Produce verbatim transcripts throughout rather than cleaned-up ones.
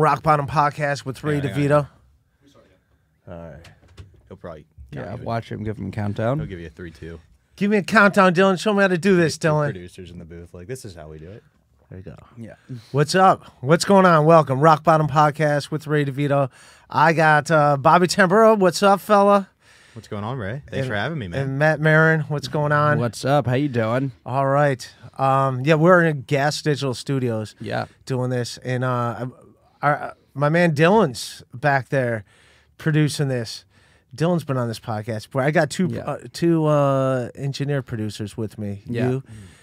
Rock Bottom Podcast with Ray yeah, DeVito. All right. He'll probably yeah, watch him, give him a countdown. He'll give you a three two. Give me a countdown, Dylan. Show me how to do this, Dylan. Producers in the booth, like, this is how we do it. There you go. Yeah. What's up? What's going on? Welcome. Rock Bottom Podcast with Ray DeVito. I got uh, Bobby Tamburro. What's up, fella? What's going on, Ray? Thanks and, for having me, man. And Matt Maran, what's going on? What's up? How you doing? All right. Um, yeah, we're in Gas Digital Studios. Yeah. Doing this, and uh, our, my man Dylan's back there producing this. Dylan's been on this podcast. But I got two yeah. uh, two uh, engineer producers with me. Yeah. You,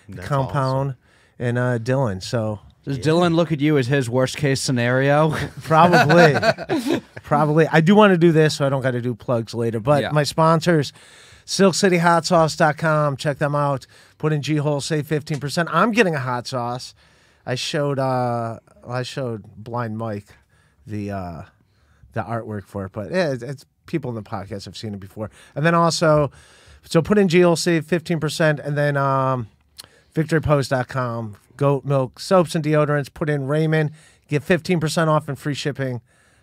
That's Compound, awesome. and uh, Dylan. So. Does yeah. Dylan look at you as his worst-case scenario? Probably. Probably. I do want to do this, so I don't got to do plugs later. But yeah. my sponsors, Silk City Hot Sauce dot com. Check them out. Put in G-Hole, save fifteen percent. I'm getting a hot sauce. I showed uh, I showed Blind Mike the, uh, the artwork for it. But yeah, it's, it's people in the podcast have seen it before. And then also, so put in G-Hole, save fifteen percent. And then um, victory post dot com. Goat milk, soaps, and deodorants. Put in Raymond, get fifteen percent off and free shipping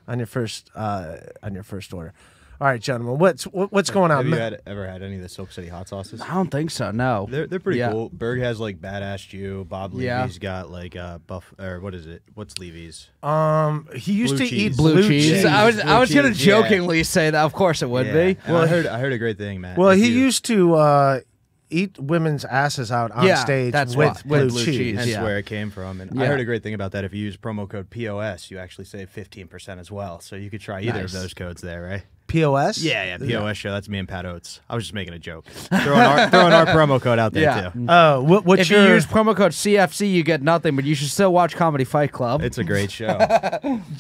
on your first uh, on your first order. All right, gentlemen, what's what's going on? Have you had, ever had any of the Silk City hot sauces? I don't think so. No, they're they're pretty yeah. cool. Berg has like Badass Jew. Bob Levy's yeah. got like uh, buff or what is it? What's Levy's? Um, he used blue to cheese. eat blue, blue cheese. cheese. I was blue I was cheese. gonna jokingly yeah. say that. Of course it would yeah. be. And well, I heard I heard a great thing, Matt. Well, he you. used to. Uh, Eat women's asses out on yeah, stage that's with, with blue, blue cheese. cheese. That's yeah. where it came from. And yeah. I heard a great thing about that. If you use promo code P O S, you actually save fifteen percent as well. So you could try either nice. of those codes there, right? P O S? Yeah, yeah, P O S yeah. show. That's me and Pat Oates. I was just making a joke. Throwing our, throwing our promo code out there, yeah. too. Oh, uh, what, what's If your... you use promo code C F C, you get nothing, but you should still watch Comedy Fight Club. It's a great show.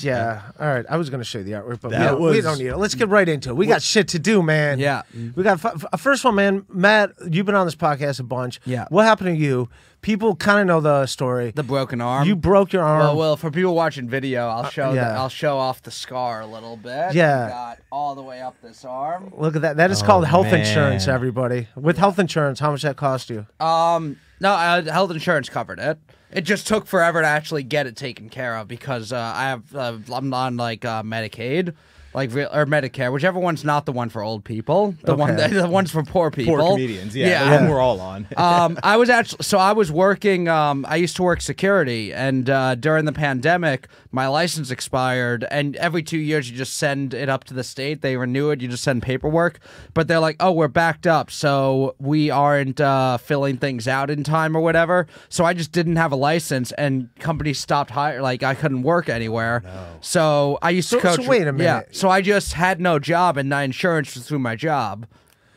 yeah. All right. I was going to show you the artwork, but we don't, was... we don't need it. Let's get right into it. We got shit to do, man. Yeah. We got... First of all, man, Matt, you've been on this podcast a bunch. Yeah. What happened to you? People kind of know the story. The broken arm. You broke your arm. Well, well for people watching video, I'll show uh, yeah. the, I'll show off the scar a little bit. Yeah. Got all the way up this arm. Look at that. That is oh, called health man. insurance, everybody. With yeah. health insurance, how much that cost you? Um, no, uh, health insurance covered it. It just took forever to actually get it taken care of because uh, I have uh, I'm on like uh, Medicaid. Like or Medicare, whichever one's not the one for old people, the okay. one that, the one's for poor people, poor comedians. Yeah, yeah. The one we're all on. um, I was actually so I was working. Um, I used to work security, and uh, during the pandemic, my license expired. And every two years, you just send it up to the state. They renew it. You just send paperwork, but they're like, "Oh, we're backed up, so we aren't uh, filling things out in time or whatever." So I just didn't have a license, and companies stopped hiring. Like I couldn't work anywhere. No. So I used so, to coach. So wait a minute. Yeah, so So I just had no job, and my insurance was through my job.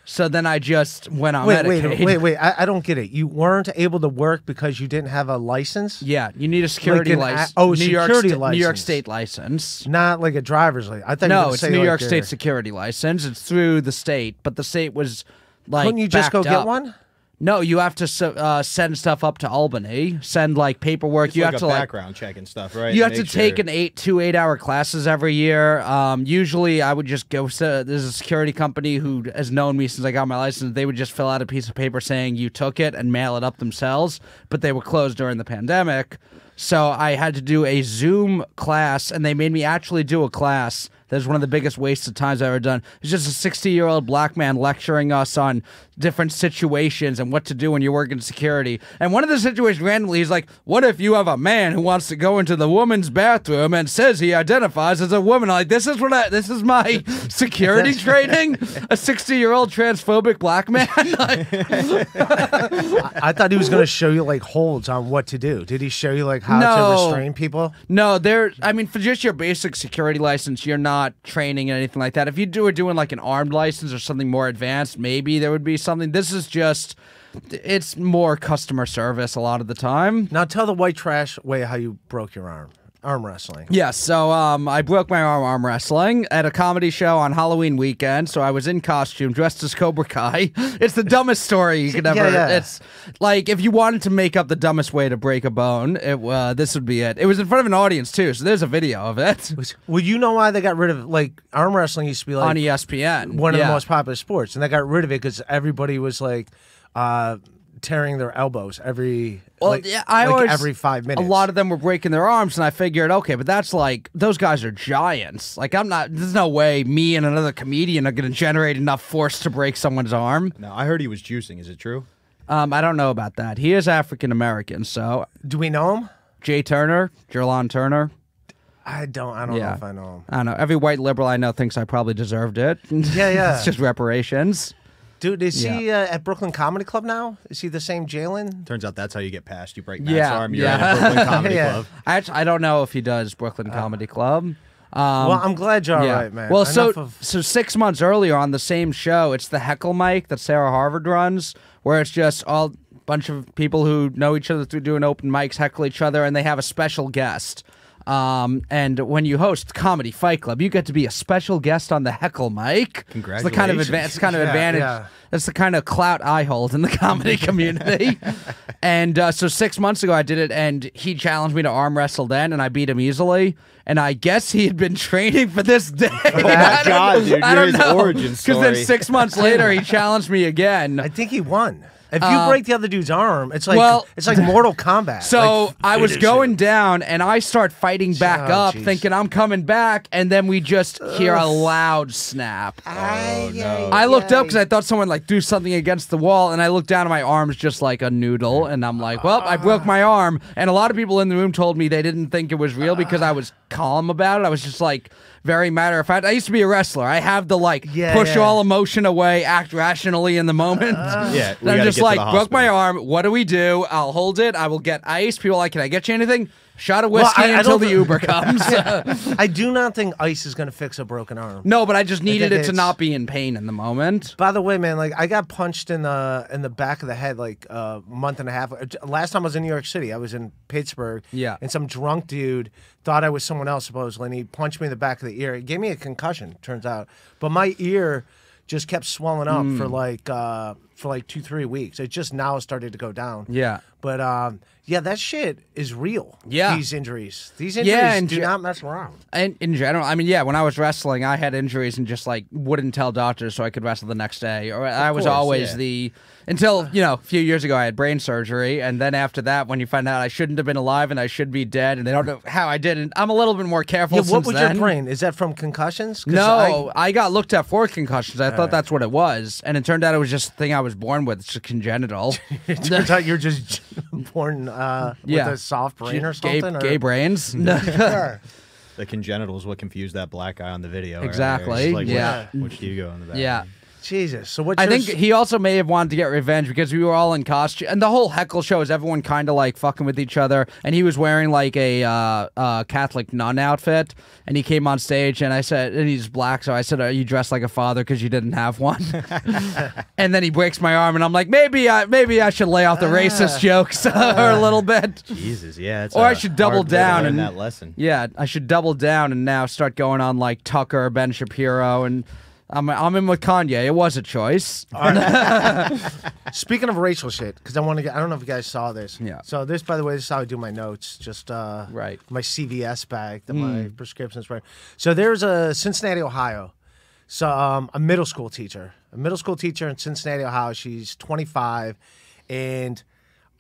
So then I just went on wait, Medicaid. Wait, wait, wait. I, I don't get it. You weren't able to work because you didn't have a license? Yeah, you need a security like license. Oh, New security York license. New York State license. Not like a driver's license. I thought no, you it's say New like York State security license. It's through the state, but the state was like Couldn't you just go up. get one? No, you have to uh, send stuff up to Albany. Send like paperwork. It's you like have a to background like, check and stuff, right? You have Make to sure. take an eight two eight hour classes every year. Um, usually, I would just go. So there's a security company who has known me since I got my license. They would just fill out a piece of paper saying you took it and mail it up themselves. But they were closed during the pandemic, so I had to do a Zoom class, and they made me actually do a class. That's one of the biggest wastes of times I've ever done. It's just a sixty-year-old black man lecturing us on different situations and what to do when you're working security. And one of the situations, randomly, he's like, what if you have a man who wants to go into the woman's bathroom and says he identifies as a woman? I'm like, this is what I, this is my security training? A sixty-year-old transphobic black man? I, I thought he was going to show you, like, holds on what to do. Did he show you, like, how no. to restrain people? No, there, I mean, for just your basic security license, you're not training and anything like that. If you do are doing like an armed license or something more advanced, maybe there would be something. This is just, it's more customer service a lot of the time. Now tell the white trash way how you broke your arm. Arm wrestling. Yeah, so um, I broke my arm arm wrestling at a comedy show on Halloween weekend. So I was in costume, dressed as Cobra Kai. It's the dumbest story you could ever. Yeah, yeah. It's like if you wanted to make up the dumbest way to break a bone, it uh, this would be it. It was in front of an audience too, so there's a video of it. Well, you know why they got rid of like arm wrestling used to be like on E S P N, one of yeah. the most popular sports, and they got rid of it because everybody was like uh, tearing their elbows every. Well, like, yeah, I like always, every five minutes. A lot of them were breaking their arms, and I figured, okay, but that's like, those guys are giants. Like, I'm not, there's no way me and another comedian are going to generate enough force to break someone's arm. No, I heard he was juicing. Is it true? Um, I don't know about that. He is African-American, so. Do we know him? Jay Turner, Jerlon Turner. I don't, I don't yeah. know if I know him. I don't know. Every white liberal I know thinks I probably deserved it. Yeah, yeah. It's just reparations. Dude, is yeah. he uh, at Brooklyn Comedy Club now? Is he the same Jalen? Turns out that's how you get passed. You break Matt's yeah, arm, you're yeah. in a Brooklyn Comedy yeah. Club. I, actually, I don't know if he does Brooklyn Comedy uh, Club. Um, well, I'm glad you're yeah. all right, man. Well, so, of... so six months earlier on the same show, it's the Heckle Mic that Sarah Harvard runs, where it's just all bunch of people who know each other through doing open mics, heckle each other, and they have a special guest. Um, and when you host Comedy Fight Club, you get to be a special guest on the Heckle Mic. Congratulations. It's the kind of, adva it's kind of yeah, advantage. Yeah. That's the kind of clout I hold in the comedy community. And uh, so six months ago I did it, and he challenged me to arm wrestle then, and I beat him easily. And I guess he had been training for this day. Oh, my God, dude. I don't know. Origin story. Because then six months later he challenged me again. I think he won. If you um, break the other dude's arm, it's like well, it's like Mortal Kombat. So like, I was going it. down, and I start fighting back oh, up, geez. thinking I'm coming back, and then we just Ugh. hear a loud snap. Oh, no. I looked up because I thought someone like threw something against the wall, and I looked down, and my arm's just like a noodle, and I'm like, well, uh, I broke my arm. And a lot of people in the room told me they didn't think it was real uh, because I was calm about it. I was just like very matter of fact. I used to be a wrestler. I have the like yeah, push yeah. all emotion away, act rationally in the moment. Uh, yeah, I'm just like, broke my arm. What do we do? I'll hold it. I will get ice. People are like, can I get you anything? Shot of whiskey well, I, until I the Uber comes. I do not think ice is going to fix a broken arm. No, but I just needed I it to not be in pain in the moment. By the way, man, like I got punched in the in the back of the head like a uh, month and a half. Last time I was in New York City, I was in Pittsburgh. Yeah, and some drunk dude thought I was someone else supposedly, and he punched me in the back of the ear. It gave me a concussion, turns out, but my ear just kept swelling up mm. for like uh, for like two three weeks. It just now started to go down. Yeah, but um, yeah, that shit is real. Yeah, these injuries, these injuries yeah, do not mess around. And in general, I mean, yeah, when I was wrestling, I had injuries and just like wouldn't tell doctors so I could wrestle the next day. Or of I was course, always yeah. the until you know a few years ago I had brain surgery, and then after that, when you find out I shouldn't have been alive and I should be dead, and they don't know how I didn't, I'm a little bit more careful. Yeah, what since was then. your brain? Is that from concussions? No, I, I got looked at for concussions. I thought right. that's what it was, and it turned out it was just a thing I was born with. It's just congenital. It turns out you're just born uh, yeah. with a soft brain or something? Gay, or? gay brains. The congenital is what confused that black guy on the video. Exactly. Right? Like, yeah. Which do you go in the back? Yeah. End? Jesus. So what's I think he also may have wanted to get revenge because we were all in costume. And the whole heckle show is everyone kind of like fucking with each other. And he was wearing like a uh, uh, Catholic nun outfit. And he came on stage and I said, and he's black. So I said, are you dressed like a father because you didn't have one? And then he breaks my arm and I'm like, maybe I, maybe I should lay off the ah, racist jokes ah, a little bit. Jesus. Yeah. It's or I should double down and that lesson. Yeah. I should double down and now start going on like Tucker, Ben Shapiro and... I'm, I'm in with Kanye. It was a choice. Right. Speaking of racial shit, because I want to get, I don't know if you guys saw this. Yeah. So this, by the way, this is how I do my notes. Just uh, right. my C V S bag, that mm. my prescriptions. Right. So there's a Cincinnati, Ohio. So um, a middle school teacher, a middle school teacher in Cincinnati, Ohio. She's twenty-five, and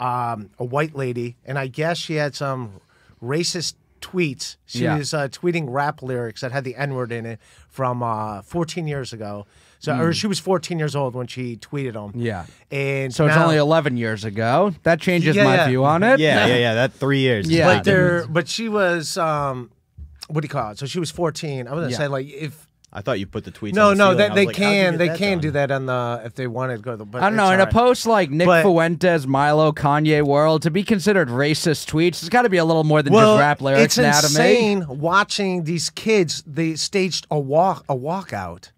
um, a white lady, and I guess she had some racist tweets. She yeah. was uh, tweeting rap lyrics that had the N word in it from uh, fourteen years ago. So, mm. or she was fourteen years old when she tweeted them. Yeah, and so now, it's only eleven years ago. That changes yeah, my yeah. view on it. Yeah, yeah, yeah. That three years. Yeah, but there. But she was. Um, what do you call it? So she was fourteen. I was gonna yeah. say like if. I thought you put the tweets. No, on the no, they, they like, can, they can done? do that on the if they wanted to go. To the, but I don't know. In right. a post like Nick but, Fuentes, Milo, Kanye world, to be considered racist tweets, it's got to be a little more than well, just rap lyrics. It's insane anatomy. watching these kids. They staged a walk, a walkout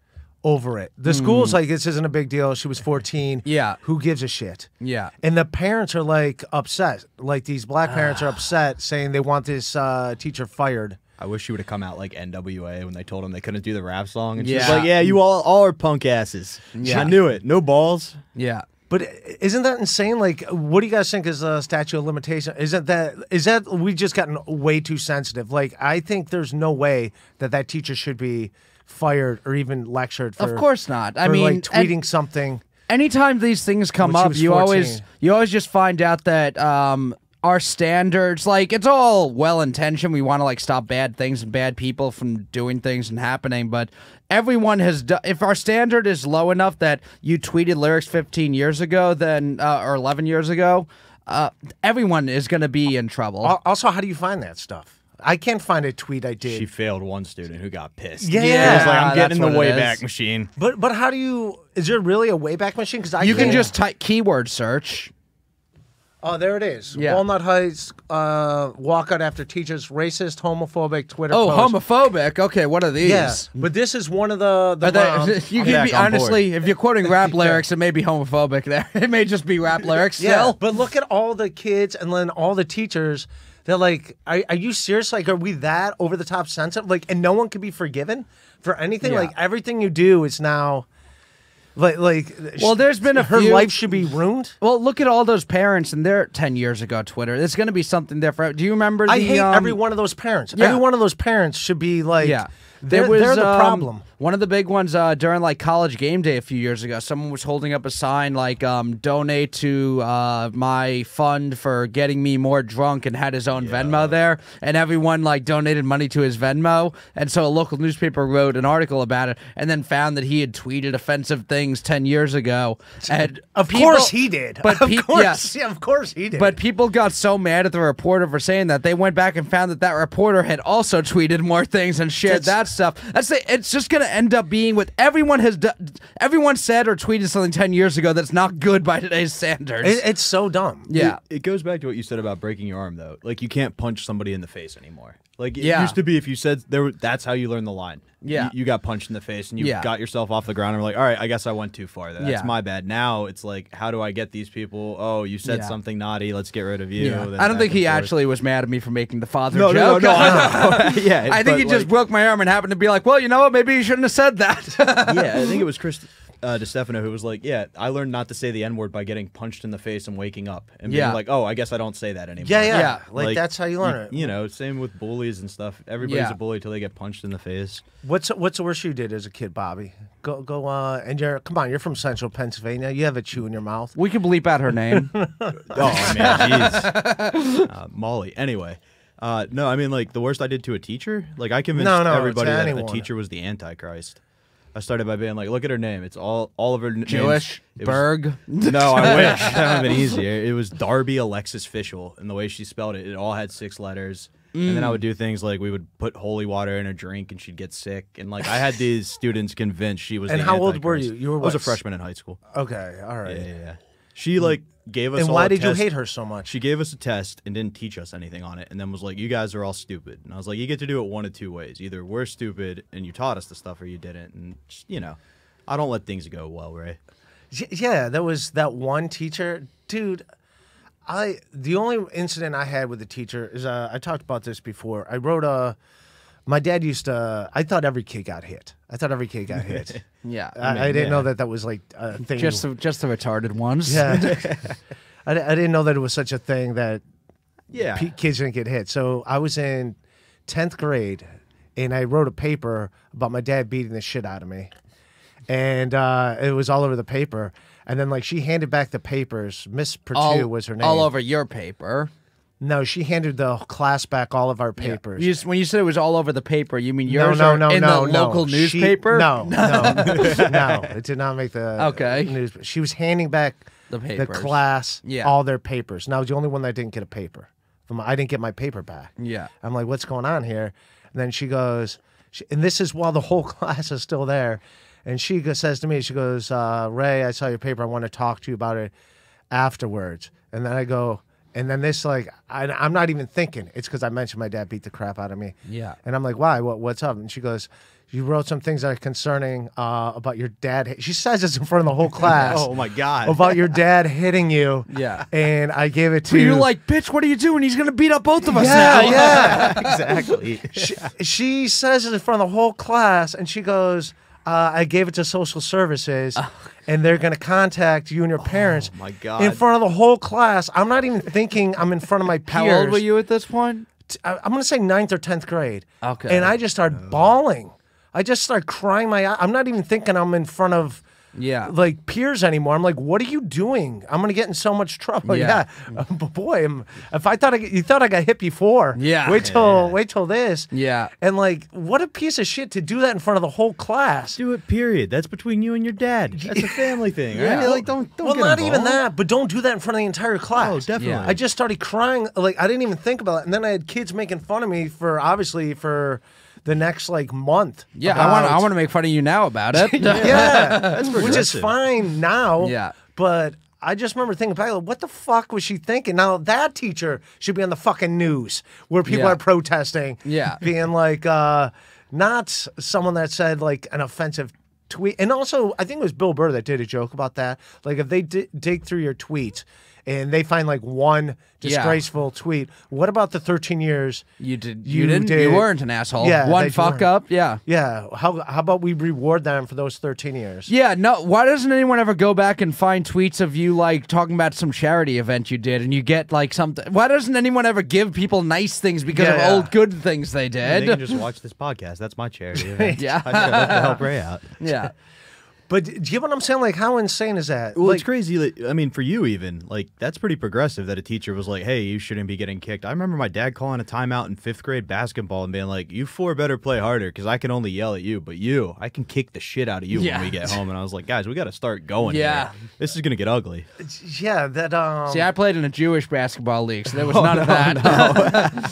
over it. The mm. school's like, this isn't a big deal. She was fourteen. Yeah, who gives a shit? Yeah, and the parents are like upset. Like these black parents are upset, saying they want this uh, teacher fired. I wish she would have come out like N W A when they told him they couldn't do the rap song. And yeah. she's like, yeah, you all, all are punk asses. Yeah. I knew it. No balls. Yeah. But isn't that insane? Like, what do you guys think is a statute of limitation? Isn't that, is that, we've just gotten way too sensitive. Like, I think there's no way that that teacher should be fired or even lectured for. Of course not. I for, mean, like tweeting something. anytime these things come up, you always you always just find out that um, our standards, like, it's all well intentioned. We want to like stop bad things and bad people from doing things and happening, but everyone has done. If our standard is low enough that you tweeted lyrics fifteen years ago, then uh, or eleven years ago, uh, everyone is going to be in trouble. Also, how do you find that stuff? I can't find a tweet I did. She failed one student who got pissed. Yeah, yeah. It was like, I'm uh, getting the Wayback Machine. But but how do you? Is there really a Wayback Machine? Because I you can just type keyword search. Oh, there it is. Yeah. Walnut Heights uh, walkout after teachers, racist, homophobic Twitter. Oh, post. Homophobic. Okay, what are these? Yeah. But this is one of the. the they, you can be honestly, board. If you're quoting rap lyrics, it may be homophobic. There, it may just be rap lyrics. Yeah, still. But look at all the kids and then all the teachers. They're like, are, are you serious? Like, are we that over the top sensitive? Like, and no one can be forgiven for anything. Yeah. Like, everything you do is now, like, like. Well, there's been a her few, life should be ruined. Well, look at all those parents and their ten years ago Twitter. There's going to be something there for. Do you remember? The, I hate um, every one of those parents. Yeah. Every one of those parents should be like. Yeah. There was they're the um, problem. One of the big ones uh, during like college game day a few years ago, someone was holding up a sign like um, "Donate to uh, my fund for getting me more drunk," and had his own yeah. Venmo there, and everyone like donated money to his Venmo, and so a local newspaper wrote an article about it, and then found that he had tweeted offensive things ten years ago. And of people, course he did. But of course, yeah. yeah, of course he did. But people got so mad at the reporter for saying that they went back and found that that reporter had also tweeted more things and shared That's that. Stuff. That's the, it's just going to end up being with everyone has do, everyone said or tweeted something ten years ago that's not good by today's standards. It, it's so dumb. Yeah, it, it goes back to what you said about breaking your arm though. Like you can't punch somebody in the face anymore. Like it yeah. used to be if you said there, that's how you learn the line. Yeah, you, you got punched in the face and you yeah. got yourself off the ground and were like, all right, I guess I went too far. That's yeah. my bad. Now it's like, how do I get these people? Oh, you said yeah. something naughty. Let's get rid of you. Yeah. I don't think he forth. actually was mad at me for making the father no, joke. No, no, no, I know. yeah, I think he like, just broke my arm and happened to be like, well, you know what? Maybe you shouldn't have said that. yeah, I think it was Chris uh, DiStefano who was like, yeah, I learned not to say the N word by getting punched in the face and waking up and yeah. being like, oh, I guess I don't say that anymore. Yeah, yeah. yeah. Like, like that's how you learn you, it. You know, same with bullies and stuff. Everybody's yeah. a bully till they get punched in the face. What's what's the worst you did as a kid, Bobby? Go go uh, and you're come on, you're from Central Pennsylvania. You have a chew in your mouth. We can bleep out her name. oh man, jeez, uh, Molly. Anyway, uh, no, I mean like the worst I did to a teacher. Like I convinced no, no, everybody that anyone. the teacher was the Antichrist. I started by being like, look at her name. It's all all of her names. Jewish Berg. Was, no, I wish that would have been easier. It was Darby Alexis Fishel, and the way she spelled it, it all had six letters. Mm. And then I would do things like we would put holy water in her drink and she'd get sick. And like I had these students convinced she was. And the how old were you? You were. What? I was a freshman in high school. Okay, all right. Yeah, yeah. yeah. She like gave us. And all why a did test. you hate her so much? She gave us a test and didn't teach us anything on it, and then was like, "You guys are all stupid." And I was like, "You get to do it one of two ways: either we're stupid and you taught us the stuff, or you didn't." And you know, I don't let things go well, Ray. Yeah, that was that one teacher, dude. I the only incident I had with a teacher is uh, I talked about this before. I wrote a. My dad used to. I thought every kid got hit. I thought every kid got hit. yeah, I, I, mean, I didn't yeah. know that that was like a thing. Just the, just the retarded ones. Yeah, I, I didn't know that it was such a thing that. Yeah. P kids didn't get hit. So I was in tenth grade, and I wrote a paper about my dad beating the shit out of me, and uh, it was all over the paper. And then, like, she handed back the papers. Miss Perdue all, was her name. All over your paper. No, she handed the class back all of our papers. Yeah. You, when you said it was all over the paper, you mean yours no, no, no, in no, the no. local she, newspaper? No, no, no. It did not make the okay. news. She was handing back the, papers. the class yeah. all their papers. And I was the only one that didn't get a paper. I didn't get my paper back. Yeah. I'm like, what's going on here? And then she goes, she, and this is while the whole class is still there. And she says to me, she goes, uh, Ray, I saw your paper. I want to talk to you about it afterwards. And then I go, and then this, like, I, I'm not even thinking. It's because I mentioned my dad beat the crap out of me. Yeah. And I'm like, why? What, what's up? And she goes, you wrote some things that are concerning uh, about your dad. She says this in front of the whole class. oh, my God. About your dad hitting you. Yeah. And I gave it to you. You're like, bitch, what are you doing? He's going to beat up both of us yeah, now. Yeah, exactly. she, she says it in front of the whole class, and she goes... Uh, I gave it to social services, oh. and they're going to contact you and your parents oh my God. in front of the whole class. I'm not even thinking I'm in front of my peers. How old were you at this point? I'm going to say ninth or tenth grade. Okay. And I just started oh. bawling. I just started crying my eyes. I'm not even thinking I'm in front of yeah, like peers anymore. I'm like, what are you doing? I'm gonna get in so much trouble. Yeah, yeah. But boy, I'm, if I thought I, you thought I got hit before, yeah, wait till yeah. wait till this, yeah. And like, what a piece of shit to do that in front of the whole class. Do it, period. That's between you and your dad. That's a family thing. Right? Yeah, like don't don't. Well, get not involved. Even that, but don't do that in front of the entire class. Oh, definitely. Yeah. I just started crying. Like I didn't even think about it, and then I had kids making fun of me for obviously for. The next like month. Yeah, about... I want. I want to make fun of you now about it. Yeah, that's which is fine now. Yeah, but I just remember thinking, like, what the fuck was she thinking? Now that teacher should be on the fucking news where people yeah. are protesting. Yeah, being like, uh, not someone that said like an offensive tweet. And also, I think it was Bill Burr that did a joke about that. Like, if they d dig through your tweets. And they find like one disgraceful yeah. tweet. What about the thirteen years you did? You, you didn't. Did, you weren't an asshole. Yeah, one fuck up. Yeah, yeah. How how about we reward them for those thirteen years? Yeah. No. Why doesn't anyone ever go back and find tweets of you like talking about some charity event you did, and you get like something? Why doesn't anyone ever give people nice things because yeah, of yeah. old good things they did? And they can just watch this podcast. That's my charity. Yeah, I should love to help Ray out. Yeah. But do you get what I'm saying? Like, how insane is that? Well, like, it's crazy. Like, I mean, for you even, like, that's pretty progressive that a teacher was like, hey, you shouldn't be getting kicked. I remember my dad calling a timeout in fifth grade basketball and being like, you four better play harder because I can only yell at you. But you, I can kick the shit out of you yeah. when we get home. And I was like, guys, we got to start going. Yeah. Here. This is going to get ugly. Yeah. That. Um... See, I played in a Jewish basketball league, so there was oh, none no, of that. No.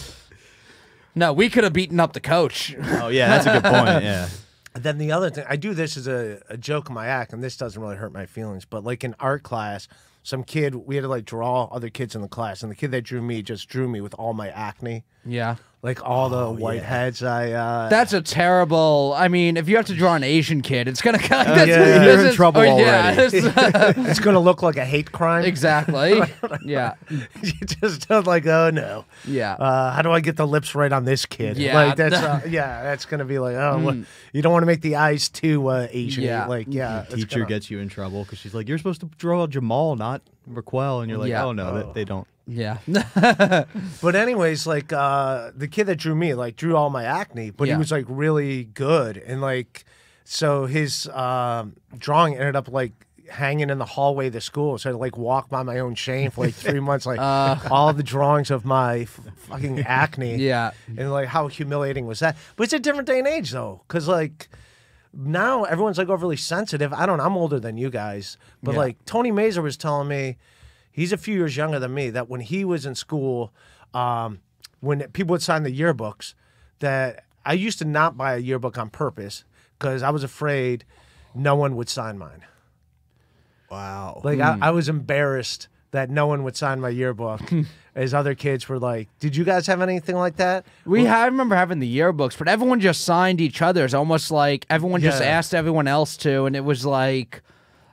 No, we could have beaten up the coach. Oh, yeah, that's a good point. Yeah. Then the other thing, I do this as a, a joke in my act, and this doesn't really hurt my feelings, but like in art class, some kid, we had to like draw other kids in the class, and the kid that drew me just drew me with all my acne. Yeah. Like all the oh, white yeah. heads I... Uh... That's a terrible... I mean, if you have to draw an Asian kid, it's going to... Like, uh, yeah, you're in is, trouble oh, yeah, already. Uh... It's going to look like a hate crime. Exactly. Yeah. You just like, oh no. Yeah. Uh, how do I get the lips right on this kid? Yeah. Like, that's, uh, yeah, that's going to be like, oh, mm. well, you don't want to make the eyes too uh, Asian. Yeah. Like, yeah. The teacher gonna... gets you in trouble because she's like, you're supposed to draw Jamal, not Raquel. And you're like, yeah. oh no, oh. They, they don't. Yeah. But anyways, like uh the kid that drew me like drew all my acne, but yeah. he was like really good, and like so his um drawing ended up like hanging in the hallway of the school, so I like walk by my own shame for like three months, like uh, all the drawings of my f fucking acne. Yeah. And like how humiliating was that? But it's a different day and age though, because like now everyone's like overly sensitive. I don't know, I'm older than you guys, but yeah. like Tony Mazur was telling me, he's a few years younger than me, that when he was in school, um, when people would sign the yearbooks, that I used to not buy a yearbook on purpose because I was afraid no one would sign mine. Wow. Like, mm. I, I was embarrassed that no one would sign my yearbook. As other kids were like, did you guys have anything like that? We well, I remember having the yearbooks, but everyone just signed each other's. Almost like everyone yeah. just asked everyone else to, and it was like...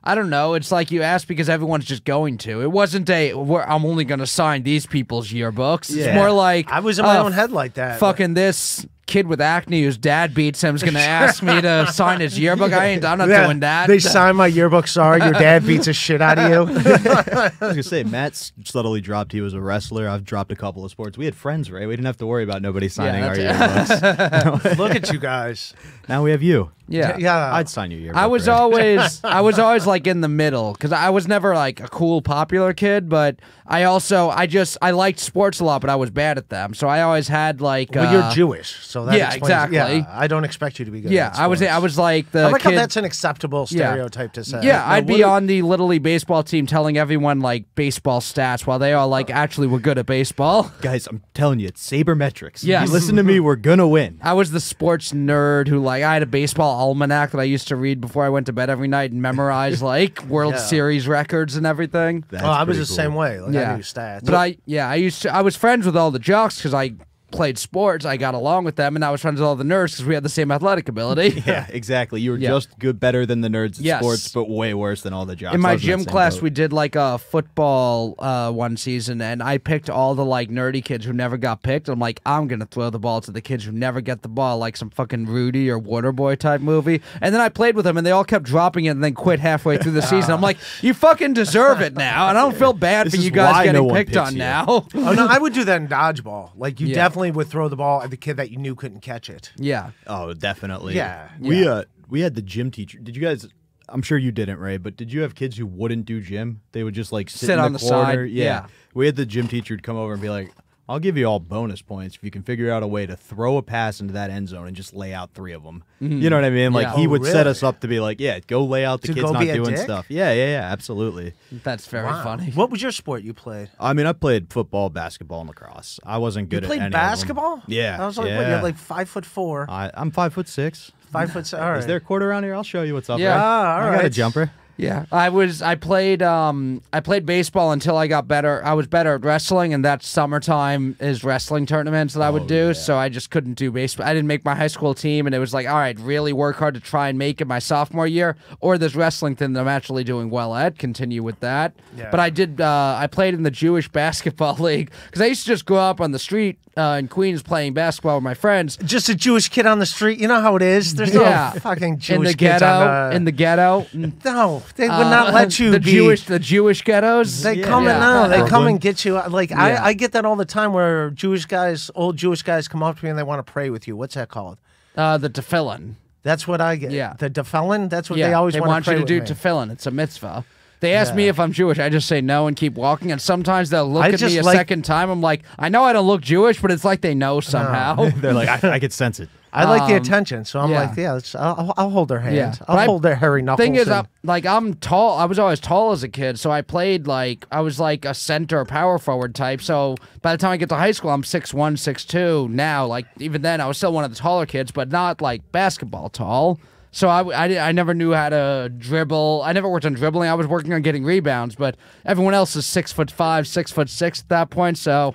I don't know. It's like you asked because everyone's just going to. It wasn't a, we're, I'm only going to sign these people's yearbooks. Yeah. It's more like... I was in my uh, own head like that. Fucking but... this kid with acne whose dad beats him is going to ask me to sign his yearbook. I ain't, I'm not yeah, doing that. They signed my yearbook. Sorry, your dad beats the shit out of you. I was going to say, Matt subtly dropped he was a wrestler. I've dropped a couple of sports. We had friends, right? We didn't have to worry about nobody signing yeah, our yearbooks. Look at you guys. Now we have you. Yeah, yeah. I'd sign you yearbook. I was right? always, I was always like in the middle, because I was never like a cool, popular kid. But I also, I just, I liked sports a lot, but I was bad at them. So I always had like. Well, uh, you're Jewish, so that yeah, explains, exactly. Yeah, I don't expect you to be good. Yeah, at I was, I was like the. I like kid, how that's an acceptable stereotype yeah. to say. Yeah, no, I'd be on the Little League baseball team telling everyone like baseball stats while they all like actually were good at baseball. Guys, I'm telling you, it's sabermetrics. Yeah, listen to me, we're gonna win. I was the sports nerd who like I had a baseball almanac that I used to read before I went to bed every night and memorize like World yeah. Series records and everything. That's oh, I was the cool. same way. Like, yeah. I knew stats. But, but I, yeah, I used to. I was friends with all the jocks because I played sports. I got along with them, and I was friends with all the nerds because we had the same athletic ability. Yeah, exactly. You were yeah. just good, better than the nerds in yes. sports, but way worse than all the jocks. In my gym class, boat. we did like a football uh, one season, and I picked all the like nerdy kids who never got picked. I'm like, I'm gonna throw the ball to the kids who never get the ball, like some fucking Rudy or Waterboy type movie. And then I played with them, and they all kept dropping it, and then quit halfway through the season. I'm like, you fucking deserve it now, and I don't feel bad this for you guys getting no picked on you. now. Oh no, I would do that in dodgeball. Like you yeah. definitely. would throw the ball at the kid that you knew couldn't catch it. Yeah. Oh, definitely. Yeah. We uh we had the gym teacher. Did you guys I'm sure you didn't, Ray, but did you have kids who wouldn't do gym? They would just like sit, sit in the on the corner. Side. Yeah. yeah. We had the gym teacher come over and be like, I'll give you all bonus points if you can figure out a way to throw a pass into that end zone and just lay out three of them. Mm-hmm. You know what I mean? Like, yeah. he would oh, really? set us up to be like, yeah, go lay out the to kids not doing dick? stuff. Yeah, yeah, yeah, absolutely. That's very wow. funny. What was your sport you played? I mean, I played football, basketball, and lacrosse. I wasn't good you at any You played basketball? Of them. Yeah. I was like, yeah. what, you're like five foot four. I, I'm five foot six. Five foot six, all right. Is there a court around here? I'll show you what's up. Yeah, right? all right. I got a jumper. Yeah, I was. I played. Um, I played baseball until I got better. I was better at wrestling, and that summertime is wrestling tournaments that I would oh, do. Yeah. So I just couldn't do baseball. I didn't make my high school team, and it was like, all right, really work hard to try and make it my sophomore year, or this wrestling thing that I'm actually doing well at. Continue with that. Yeah. But I did. Uh, I played in the Jewish basketball league because I used to just go up on the street uh, in Queens playing basketball with my friends. Just a Jewish kid on the street. You know how it is. There's yeah. no fucking Jewish in the kids ghetto. On the... In the ghetto. No. They would not uh, let you the be. Jewish, the Jewish ghettos. They yeah, come yeah. and no, they Brooklyn. come and get you. Like yeah. I, I get that all the time where Jewish guys, old Jewish guys, come up to me and they want to pray with you. What's that called? Uh, the tefillin. That's what I get. Yeah, the tefillin. That's what yeah. they always they want to pray you to with do. Me. Tefillin. It's a mitzvah. They ask yeah. me if I'm Jewish. I just say no and keep walking. And sometimes they'll look I at me a like... second time. I'm like, I know I don't look Jewish, but it's like they know somehow. No. They're like, I, I could sense it. I like um, the attention, so I'm yeah. like, yeah, let's, I'll, I'll hold their hand. Yeah. I'll but hold I, their hairy knuckles. Thing is, and... I'm, like, I'm tall. I was always tall as a kid, so I played like I was like a center, power forward type. So by the time I get to high school, I'm six one, six two now. Like even then, I was still one of the taller kids, but not like basketball tall. So I, I, I never knew how to dribble. I never worked on dribbling. I was working on getting rebounds, but everyone else is six foot five, six foot six at that point. So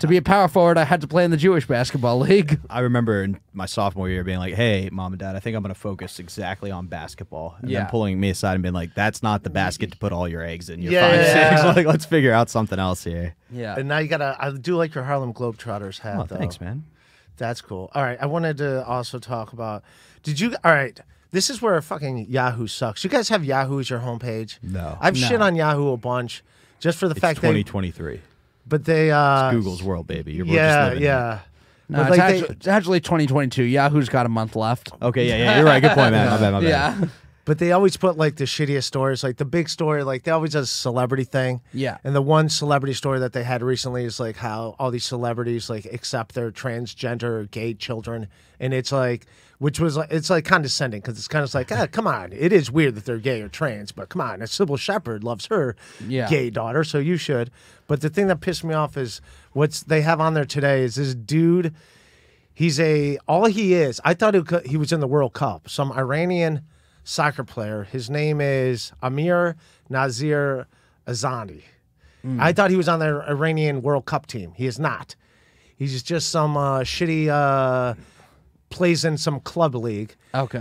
to be a power forward, I had to play in the Jewish basketball league. I remember in my sophomore year being like, hey, Mom and Dad, I think I'm going to focus exactly on basketball. And yeah. then pulling me aside and being like, that's not the basket to put all your eggs in. You're yeah, five, yeah, six. Yeah. Like, let's figure out something else here. Yeah. And now you got to, I do like your Harlem Globetrotters hat, oh, though. Thanks, man. That's cool. All right. I wanted to also talk about, did you, all right. This is where fucking Yahoo sucks. You guys have Yahoo as your homepage? No. I've no. shit on Yahoo a bunch just for the it's fact that... twenty twenty-three. But they... Uh, it's Google's world, baby. You're yeah, just yeah. It. No, it's, like actually, they, it's actually twenty twenty-two. Yahoo's got a month left. Okay, yeah, yeah. You're right. Good point, Matt. My bad, my bad. Yeah. But they always put, like, the shittiest stories. Like, the big story, like, they always does a celebrity thing. Yeah. And the one celebrity story that they had recently is, like, how all these celebrities, like, accept their transgender or gay children. And it's, like... Which was like, it's like condescending because it's kind of like, ah, come on. It is weird that they're gay or trans, but come on. A Sybil Shepherd loves her yeah. gay daughter, so you should. But the thing that pissed me off is what's they have on there today is this dude. He's a, all he is, I thought he was in the World Cup, some Iranian soccer player. His name is Amir Nasr-Azadani. Mm. I thought he was on the Iranian World Cup team. He is not. He's just some uh, shitty, uh, plays in some club league. Okay.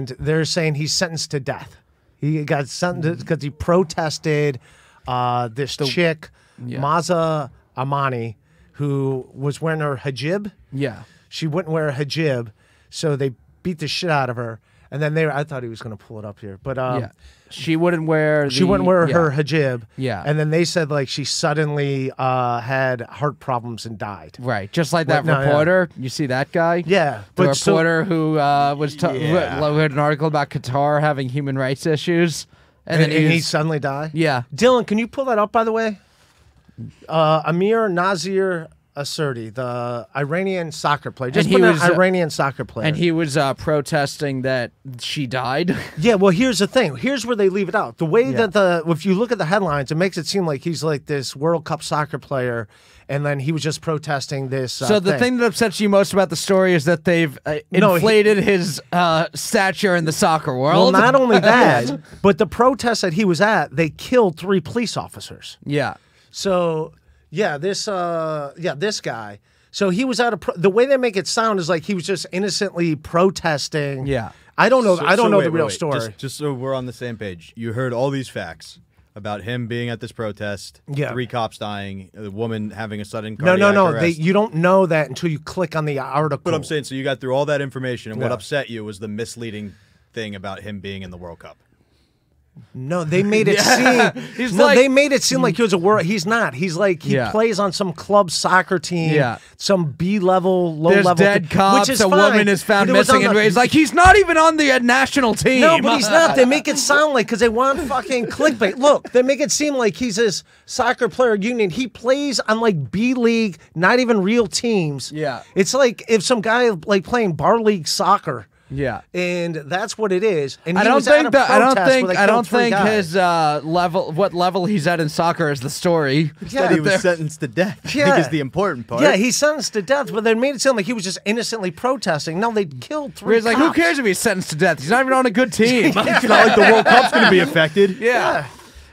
And they're saying he's sentenced to death. He got sentenced because he protested uh, this the, chick, yeah. Maza Amani, who was wearing her hijab. Yeah. She wouldn't wear a hijab, so they beat the shit out of her. And then they were, I thought he was going to pull it up here. But um, yeah. she wouldn't wear the, She wouldn't wear yeah. her hijab. Yeah. And then they said, like, she suddenly uh, had heart problems and died. Right. Just like that well, reporter. No, yeah. You see that guy? Yeah. The but reporter so, who uh, was t yeah. wrote an article about Qatar having human rights issues. And, and then and he, he suddenly died? Yeah. Dylan, can you pull that up, by the way? Uh, Amir Nasir... Asserti, the Iranian soccer player. Just put an Iranian uh, soccer player. And he was uh, protesting that she died. Yeah, well, here's the thing. Here's where they leave it out. The way yeah. that the, if you look at the headlines, it makes it seem like he's like this World Cup soccer player, and then he was just protesting this uh, So the thing. thing that upsets you most about the story is that they've uh, inflated no, he, his uh, stature in the soccer world. Well, not only that, but the protest that he was at, they killed three police officers. Yeah. So... Yeah, this uh, yeah, this guy. So he was out of pro the way they make it sound is like he was just innocently protesting. Yeah, I don't know. So, I don't so know wait, the real wait, story. Just, just so we're on the same page, you heard all these facts about him being at this protest. Yeah, three cops dying, a woman having a sudden cardiac no, no, no. arrest. They, you don't know that until you click on the article. But I'm saying, so you got through all that information, and yeah. what upset you was the misleading thing about him being in the World Cup. No, they made it yeah. seem. He's no, like, they made it seem like he was a world. He's not. He's like he yeah. plays on some club soccer team. Yeah, some B level, low There's level. There's dead cops. Which is a fine. Woman is found missing, and Ray's like, he's not even on the uh, national team. No, but he's not. They make it sound like because they want fucking clickbait. Look, they make it seem like he's this soccer player union. He plays on like B league, not even real teams. Yeah, it's like if some guy like playing bar league soccer. Yeah, and that's what it is. And I don't think that I don't think I don't think his uh, level, what level he's at in soccer, is the story. Yeah, that he was sentenced to death. Yeah, I think is the important part. Yeah, he's sentenced to death, but they made it sound like he was just innocently protesting. No, they killed three. He's like, who cares if he's sentenced to death? He's not even on a good team. yeah. It's not like the World Cup's going to be affected. Yeah. yeah.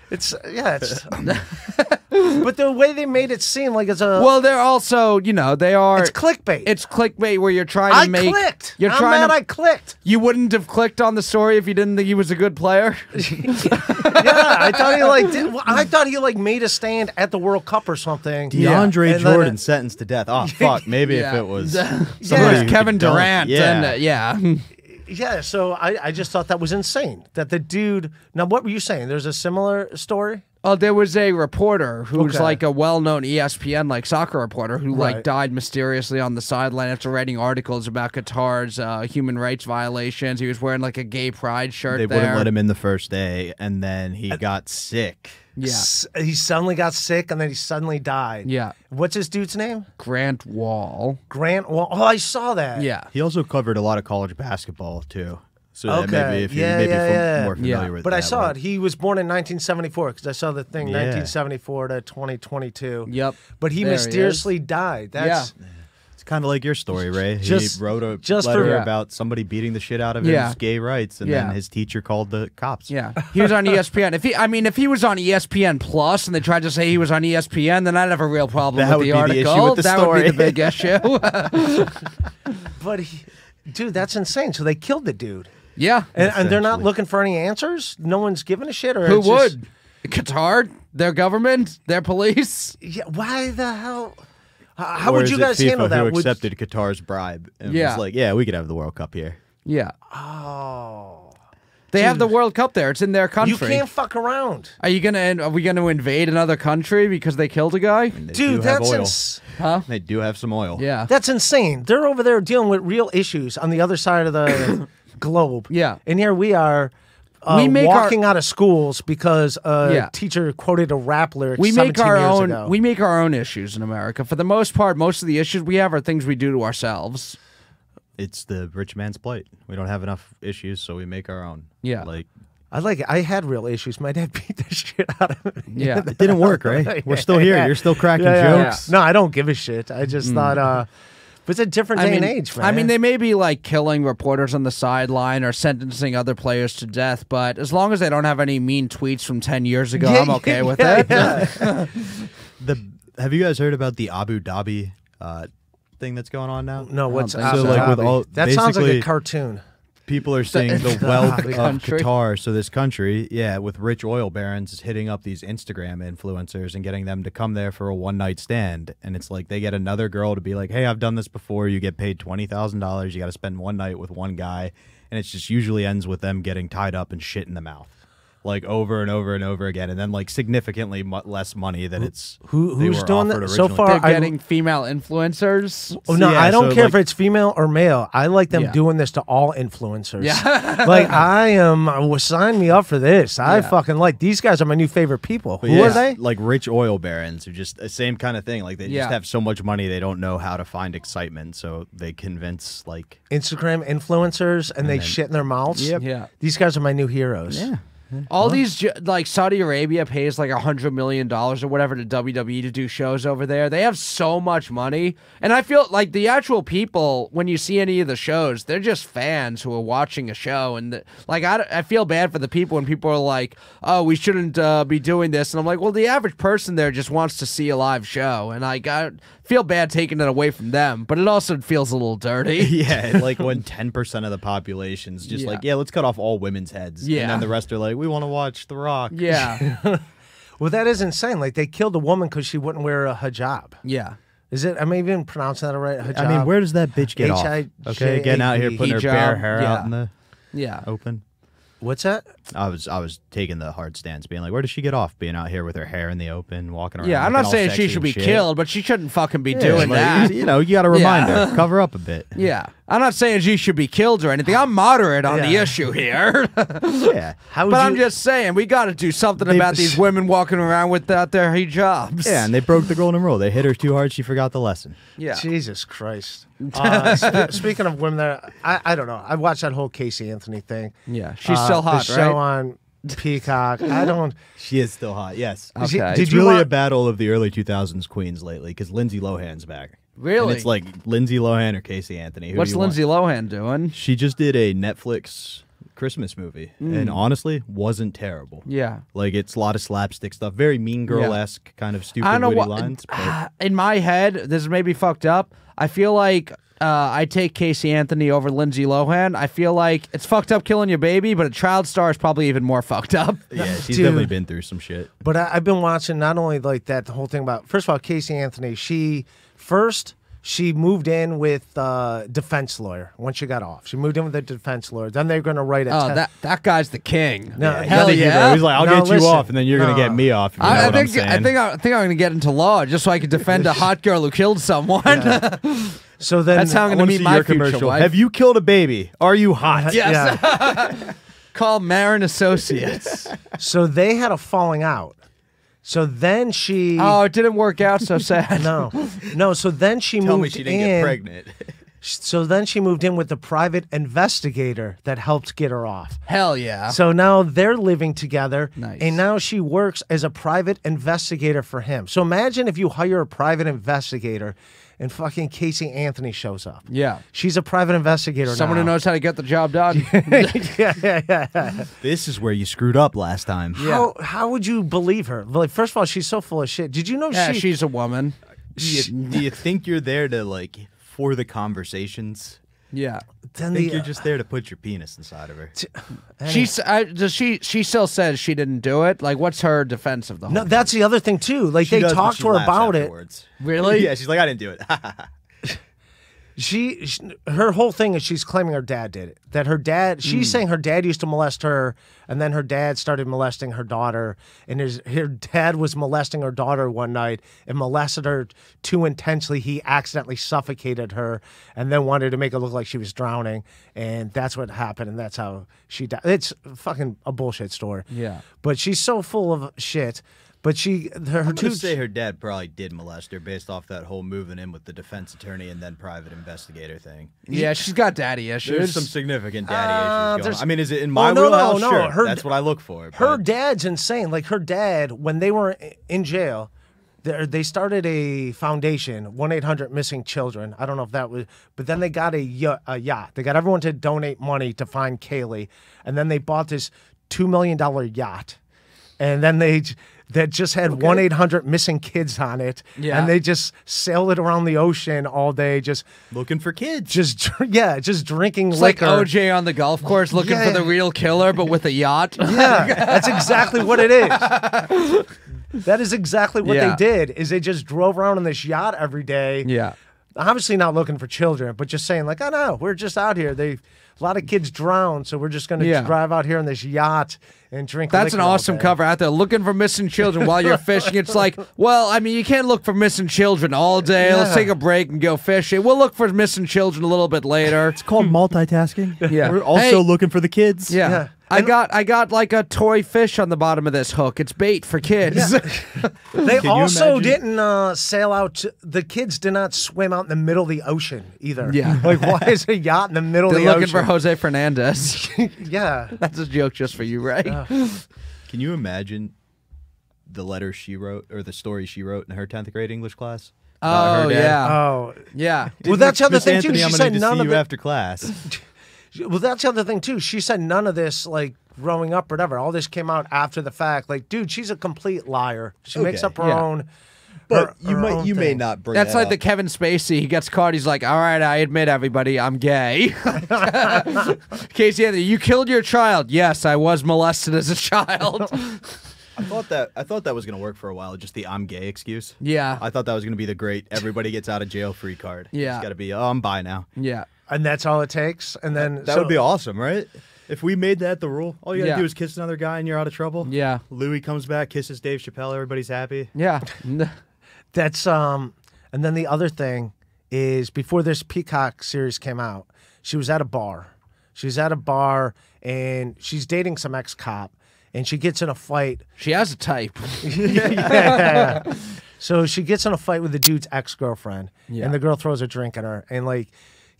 It's yeah, it's, but the way they made it seem like it's a well, they're also you know they are it's clickbait. It's clickbait where you're trying to I make. I clicked. You're I'm trying mad to, I clicked. You wouldn't have clicked on the story if you didn't think he was a good player. yeah, I thought he like did, I thought he like made a stand at the World Cup or something. DeAndre yeah. Jordan then, sentenced to death. Oh fuck, maybe yeah. if it was somebody yeah. Kevin Durant, yeah. Then, uh, yeah. Yeah, so I, I just thought that was insane. That the dude... Now, what were you saying? There's a similar story? Oh, there was a reporter who's okay. like a well-known E S P N like soccer reporter who right. like died mysteriously on the sideline after writing articles about Qatar's uh, human rights violations. He was wearing like a gay pride shirt. They there. wouldn't let him in the first day, and then he uh, got sick. Yeah, S he suddenly got sick, and then he suddenly died. Yeah, what's his dude's name? Grant Wall. Grant Wall. Oh, I saw that. Yeah, he also covered a lot of college basketball too. So okay. that maybe if yeah, you maybe yeah, yeah. more familiar yeah. with but that. But I saw one. it. He was born in nineteen seventy-four because I saw the thing, yeah. nineteen seventy-four to twenty twenty-two. Yep. But he there mysteriously he died. That's yeah. It's kind of like your story, Ray. Just, he wrote a just letter for, yeah. about somebody beating the shit out of yeah. his gay rights, and yeah. then his teacher called the cops. Yeah. He was on E S P N. If he, I mean, if he was on E S P N Plus and they tried to say he was on E S P N, then I'd have a real problem that with the article. The with the that story. would be the big issue. But he, dude, that's insane. So they killed the dude. Yeah, and, and they're not looking for any answers. No one's giving a shit. Or who would? Just... Qatar, their government, their police. Yeah, why the hell? How or would you guys FIFA handle that? Who would... accepted Qatar's bribe? And yeah, was like, yeah, we could have the World Cup here. Yeah. Oh, they Dude. have the World Cup there. It's in their country. You can't fuck around. Are you gonna? Are we gonna invade another country because they killed a guy? Dude, that's insane. Huh? They do have some oil. Yeah, that's insane. They're over there dealing with real issues on the other side of the. globe. Yeah. And here we are uh, we make walking our... out of schools because a yeah. teacher quoted a rap lyric we make our years own, ago. We make our own issues in America. For the most part, most of the issues we have are things we do to ourselves. It's the rich man's plight. We don't have enough issues, so we make our own. Yeah. Like... I like it. I had real issues. My dad beat the shit out of me. Yeah. It didn't work, right? We're still here. You're still cracking yeah, yeah, jokes. Yeah. No, I don't give a shit. I just mm. thought... Uh, But it's a different day I mean, and age, man. I mean, they may be, like, killing reporters on the sideline or sentencing other players to death, but as long as they don't have any mean tweets from ten years ago, yeah, I'm okay yeah, with yeah, it. Yeah. the, have you guys heard about the Abu Dhabi uh, thing that's going on now? No, what's Abu so, like, Dhabi? With all, that sounds like a cartoon. People are saying the, the wealth the of Qatar, so this country, yeah, with rich oil barons is hitting up these Instagram influencers and getting them to come there for a one-night stand. And it's like they get another girl to be like, hey, I've done this before. You get paid twenty thousand dollars. You got to spend one night with one guy. And it just usually ends with them getting tied up and shit in the mouth. Like over and over and over again, and then like significantly mo less money than it's who who's doing that so far. They're getting I, female influencers. Oh no, yeah, I don't so care like, if it's female or male. I like them yeah. doing this to all influencers. Yeah. like I am. Well, sign me up for this. I yeah. fucking like these guys are my new favorite people. But who yeah, are they? Like rich oil barons who just the same kind of thing. Like they yeah. just have so much money they don't know how to find excitement, so they convince like Instagram influencers and, and they then, shit in their mouths. Yep. Yeah. These guys are my new heroes. Yeah. All huh? these, like, Saudi Arabia pays, like, one hundred million dollars or whatever to W W E to do shows over there. They have so much money. And I feel like the actual people, when you see any of the shows, they're just fans who are watching a show. And, the, like, I, I feel bad for the people when people are like, oh, we shouldn't uh, be doing this. And I'm like, well, the average person there just wants to see a live show. And I got... feel bad taking it away from them, but it also feels a little dirty. Yeah, like when ten percent of the population's just yeah. like, yeah, let's cut off all women's heads. Yeah. And then the rest are like, we want to watch The Rock. Yeah. Well, that is insane. Like, they killed a woman because she wouldn't wear a hijab. Yeah. Is it, am I even pronouncing that right? Hijab. I mean, where does that bitch get off? Okay, getting out here, putting her bare hair out in the open. What's that? I was I was taking the hard stance, being like, where does she get off being out here with her hair in the open, walking around? Yeah, I'm not saying she should be shit. killed, but she shouldn't fucking be yeah, doing like, that. You know, you got to remind yeah. her, cover up a bit. Yeah, I'm not saying she should be killed or anything. I'm moderate on yeah. the issue here. yeah, How but you... I'm just saying we got to do something they... about these women walking around without their hijabs. Yeah, and they broke the golden rule. They hit her too hard; she forgot the lesson. Yeah, Jesus Christ. Uh, sp speaking of women, that I I don't know. I watched that whole Casey Anthony thing. Yeah, she's. Uh, So hot, the show right? on Peacock. I don't. She is still hot. Yes. Okay. She, did it's you really want... a battle of the early two thousands queens lately because Lindsay Lohan's back. Really? And it's like Lindsay Lohan or Casey Anthony. Who What's Lindsay want? Lohan doing? She just did a Netflix Christmas movie, mm. and honestly, wasn't terrible. Yeah. Like it's a lot of slapstick stuff, very Mean Girl esque yeah. kind of stupid I know witty what, lines. Uh, but... In my head, this may be fucked up. I feel like. Uh, I take Casey Anthony over Lindsay Lohan. I feel like it's fucked up killing your baby, but a child star is probably even more fucked up. Yeah, she's Dude. definitely been through some shit. But I, I've been watching not only like that, the whole thing about, first of all, Casey Anthony, she, first, she moved in with a uh, defense lawyer once she got off. She moved in with a defense lawyer. Then they're going to write a Oh, that, that guy's the king. No, yeah, hell yeah. He's like, I'll no, get listen, you off, and then you're no. going to get me off. If you I, know I, what think, I'm saying. I, think I, I think I'm going to get into law just so I can defend a hot girl who killed someone. Yeah. So then that's how I'm going to meet my commercial. Wife. Have you killed a baby? Are you hot? Yes. Yeah. Call Marin Associates. So they had a falling out. So then she. Oh, it didn't work out. So sad. no, no. So then she Tell moved me she didn't in. get pregnant. So then she moved in with the private investigator that helped get her off. Hell yeah. So now they're living together. Nice. And now she works as a private investigator for him. So imagine if you hire a private investigator and fucking Casey Anthony shows up. Yeah. She's a private investigator Someone now. who knows how to get the job done. yeah, yeah, yeah. This is where you screwed up last time. Yeah. How, how would you believe her? Like, first of all, she's so full of shit. Did you know yeah, she, she's a woman? She, do you think you're there to like... For the conversations, yeah. Then I think the, you're just there to put your penis inside of her. She's I, does she? She still says she didn't do it. Like, what's her defense of the whole? No, thing? That's the other thing too. Like she they talked to her about afterwards. it. Really? Yeah, she's like, I didn't do it. she, she, her whole thing is she's claiming her dad did it. That her dad. She's mm. saying her dad used to molest her, and then her dad started molesting her daughter, and his her dad was molesting her daughter one night and molested her too intensely. He accidentally suffocated her, and then wanted to make it look like she was drowning, and that's what happened, and that's how she died. It's fucking a bullshit story. Yeah, but she's so full of shit. But she, her, her two say her dad probably did molest her based off that whole moving in with the defense attorney and then private investigator thing. Yeah, she's got daddy issues. There's some significant daddy uh, issues. Going. I mean, is it in my oh, no, wheelhouse? No, no, sure. Her, that's what I look for. But. Her dad's insane. Like her dad, when they were in jail, they started a foundation, one eight hundred missing children. I don't know if that was, but then they got a, a yacht. They got everyone to donate money to find Kaylee, and then they bought this two million dollar yacht, and then they. That just had okay. one eight hundred missing kids on it, yeah. and they just sailed it around the ocean all day, just looking for kids. Just yeah, just drinking it's liquor. Like O J on the golf course looking yeah. for the real killer, but with a yacht. Yeah, that's exactly what it is. That is exactly what yeah. they did. Is they just drove around on this yacht every day. Yeah, obviously not looking for children, but just saying like, oh no, we're just out here. They. A lot of kids drown, so we're just going to yeah. drive out here on this yacht and drink That's an awesome cover out there, looking for missing children while you're fishing. It's like, well, I mean, you can't look for missing children all day. Yeah. Let's take a break and go fishing. We'll look for missing children a little bit later. It's called multitasking. yeah. We're also hey, looking for the kids. Yeah. yeah. I got I got like a toy fish on the bottom of this hook. It's bait for kids. Yeah. they also didn't uh, sail out. To, the kids did not swim out in the middle of the ocean either. Yeah, like why is a yacht in the middle They're of the ocean? They're looking for Jose Fernandez. yeah, that's a joke just for you, right? Uh, can you imagine the letter she wrote or the story she wrote in her tenth grade English class? Oh yeah, oh yeah. Didn't well, that's the other thing too. She said none of it after class. Well, that's the other thing, too. She said none of this, like, growing up or whatever. All this came out after the fact. Like, dude, she's a complete liar. She okay, makes up her yeah. own... But her, you her might, you thing. may not bring That's that like up. the Kevin Spacey. He gets caught. He's like, all right, I admit, everybody, I'm gay. Casey Anthony, you killed your child. Yes, I was molested as a child. I thought that I thought that was gonna work for a while, just the I'm gay excuse. Yeah. I thought that was gonna be the great everybody gets out of jail free card. Yeah. It's gotta be, oh, I'm bi now. Yeah. And that's all it takes. And then that, that so, would be awesome, right? If we made that the rule, all you gotta yeah. do is kiss another guy and you're out of trouble. Yeah. Louis comes back, kisses Dave Chappelle, everybody's happy. Yeah. That's um and then the other thing is, before this Peacock series came out, she was at a bar. She was at a bar and she's dating some ex-cop and she gets in a fight. She has a type. yeah. So she gets in a fight with the dude's ex-girlfriend yeah. and the girl throws a drink at her, and like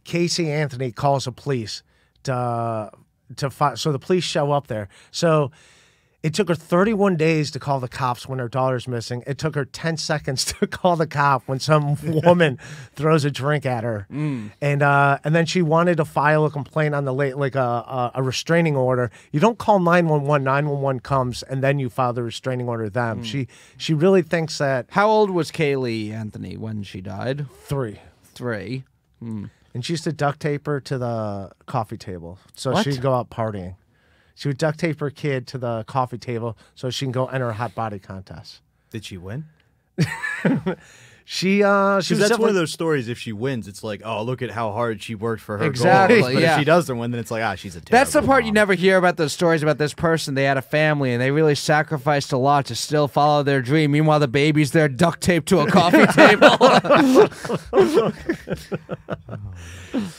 Casey Anthony calls the police to to fight, so the police show up there. So it took her thirty-one days to call the cops when her daughter's missing. It took her ten seconds to call the cop when some woman throws a drink at her. Mm. And uh, and then she wanted to file a complaint on the late, like a, a, a restraining order. You don't call nine one one. nine one one comes, and then you file the restraining order them. Mm. She, she really thinks that... How old was Kaylee Anthony when she died? Three. Three. Mm. And she used to duct tape her to the coffee table. So what? She'd go out partying. She would duct tape her kid to the coffee table so she can go enter a hot body contest. Did she win? she, uh, she was that's one of those stories. If she wins, it's like, oh, look at how hard she worked for her exactly, goals. But yeah. if she doesn't win, then it's like, ah, she's a terrible That's the part mom. You never hear about those stories about this person. They had a family and they really sacrificed a lot to still follow their dream. Meanwhile, the baby's there duct taped to a coffee table.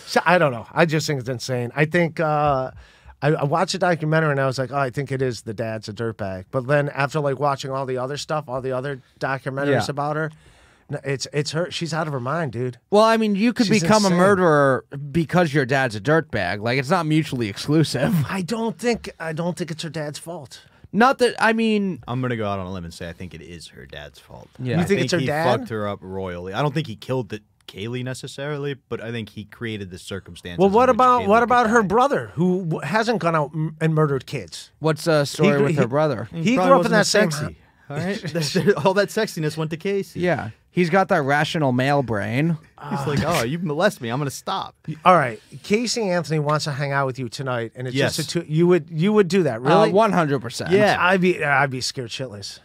So, I don't know. I just think it's insane. I think... Uh, I, I watched a documentary and I was like, oh, I think it is the dad's a dirtbag. But then after like watching all the other stuff, all the other documentaries yeah. about her, it's it's her. She's out of her mind, dude. Well, I mean, you could She's become insane. a murderer because your dad's a dirtbag. Like, it's not mutually exclusive. I don't think I don't think it's her dad's fault. Not that I mean, I'm gonna go out on a limb and say I think it is her dad's fault. Yeah, you think, think it's her he dad? Fucked her up royally. I don't think he killed the. Kaylee necessarily, but I think he created the circumstances. Well, what about Kaylee what about her die. brother who hasn't gone out m and murdered kids? What's the story he, with he, her brother? He, he grew up in that sexy. All right, all that sexiness went to Casey. Yeah, he's got that rational male brain. He's like, oh, you molest me, I'm gonna stop. All right, Casey Anthony wants to hang out with you tonight, and it's yes. just a two you would you would do that really? One hundred percent. Yeah, I'd be I'd be scared shitless.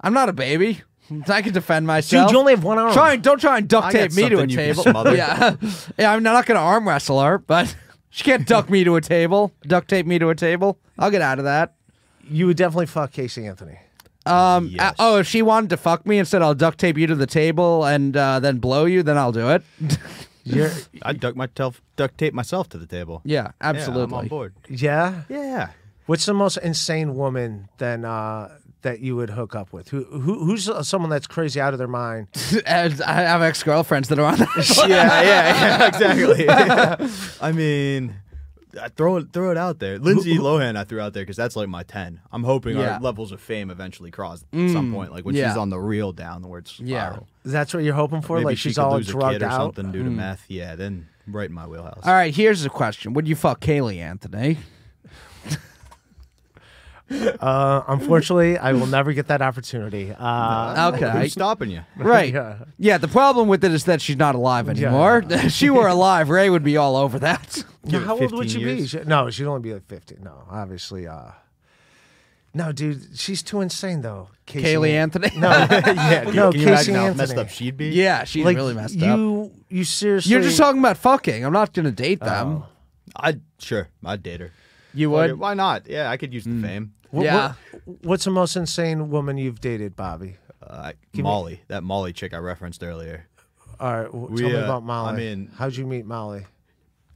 I'm not a baby. I can defend myself. Dude, you only have one arm. Try and, don't try and duct tape me to a table. yeah. yeah, I'm not going to arm wrestle her, but she can't duck me to a table. Duct tape me to a table. I'll get out of that. You would definitely fuck Casey Anthony. Um. Yes. I, oh, if she wanted to fuck me and said, I'll duct tape you to the table and uh, then blow you, then I'll do it. You're, I'd duck myself, duct tape myself to the table. Yeah, absolutely. Yeah, I'm on board. Yeah? Yeah. What's the most insane woman then... Uh, that you would hook up with? Who, who who's someone that's crazy out of their mind? I have ex-girlfriends that are on that. yeah, yeah, yeah, exactly. Yeah. I mean, I throw it throw it out there. Lindsay Lohan I threw out there because that's like my ten. I'm hoping yeah. our levels of fame eventually cross at mm, some point, like when yeah. she's on the real downward spiral. Yeah. That's what you're hoping for? Maybe like she she's could all lose drugged a kid or out? Something due to mm. meth. Yeah, then right in my wheelhouse. All right, here's the question. Would you fuck Kaylee Anthony? Uh, unfortunately, I will never get that opportunity. Uh, okay, who's stopping you? Right. yeah. yeah. The problem with it is that she's not alive anymore. Yeah. If she were alive, Ray would be all over that. Yeah, how old would she be? She, no, she'd only be like fifty. No, obviously. Uh, no, dude, she's too insane though. Casey Kaylee Anthony. No, yeah, dude, no, can you Casey Anthony. How messed up she'd be. Yeah, she's like, really messed up. You, you seriously? You're just talking about fucking. I'm not gonna date them. Oh. I sure, I'd date her. You would? Okay, why not? Yeah, I could use the mm. fame. What, yeah. What, what's the most insane woman you've dated, Bobby? Uh, Molly, me... that Molly chick I referenced earlier. All right, well, we, tell me uh, about Molly. I mean, how'd you meet Molly?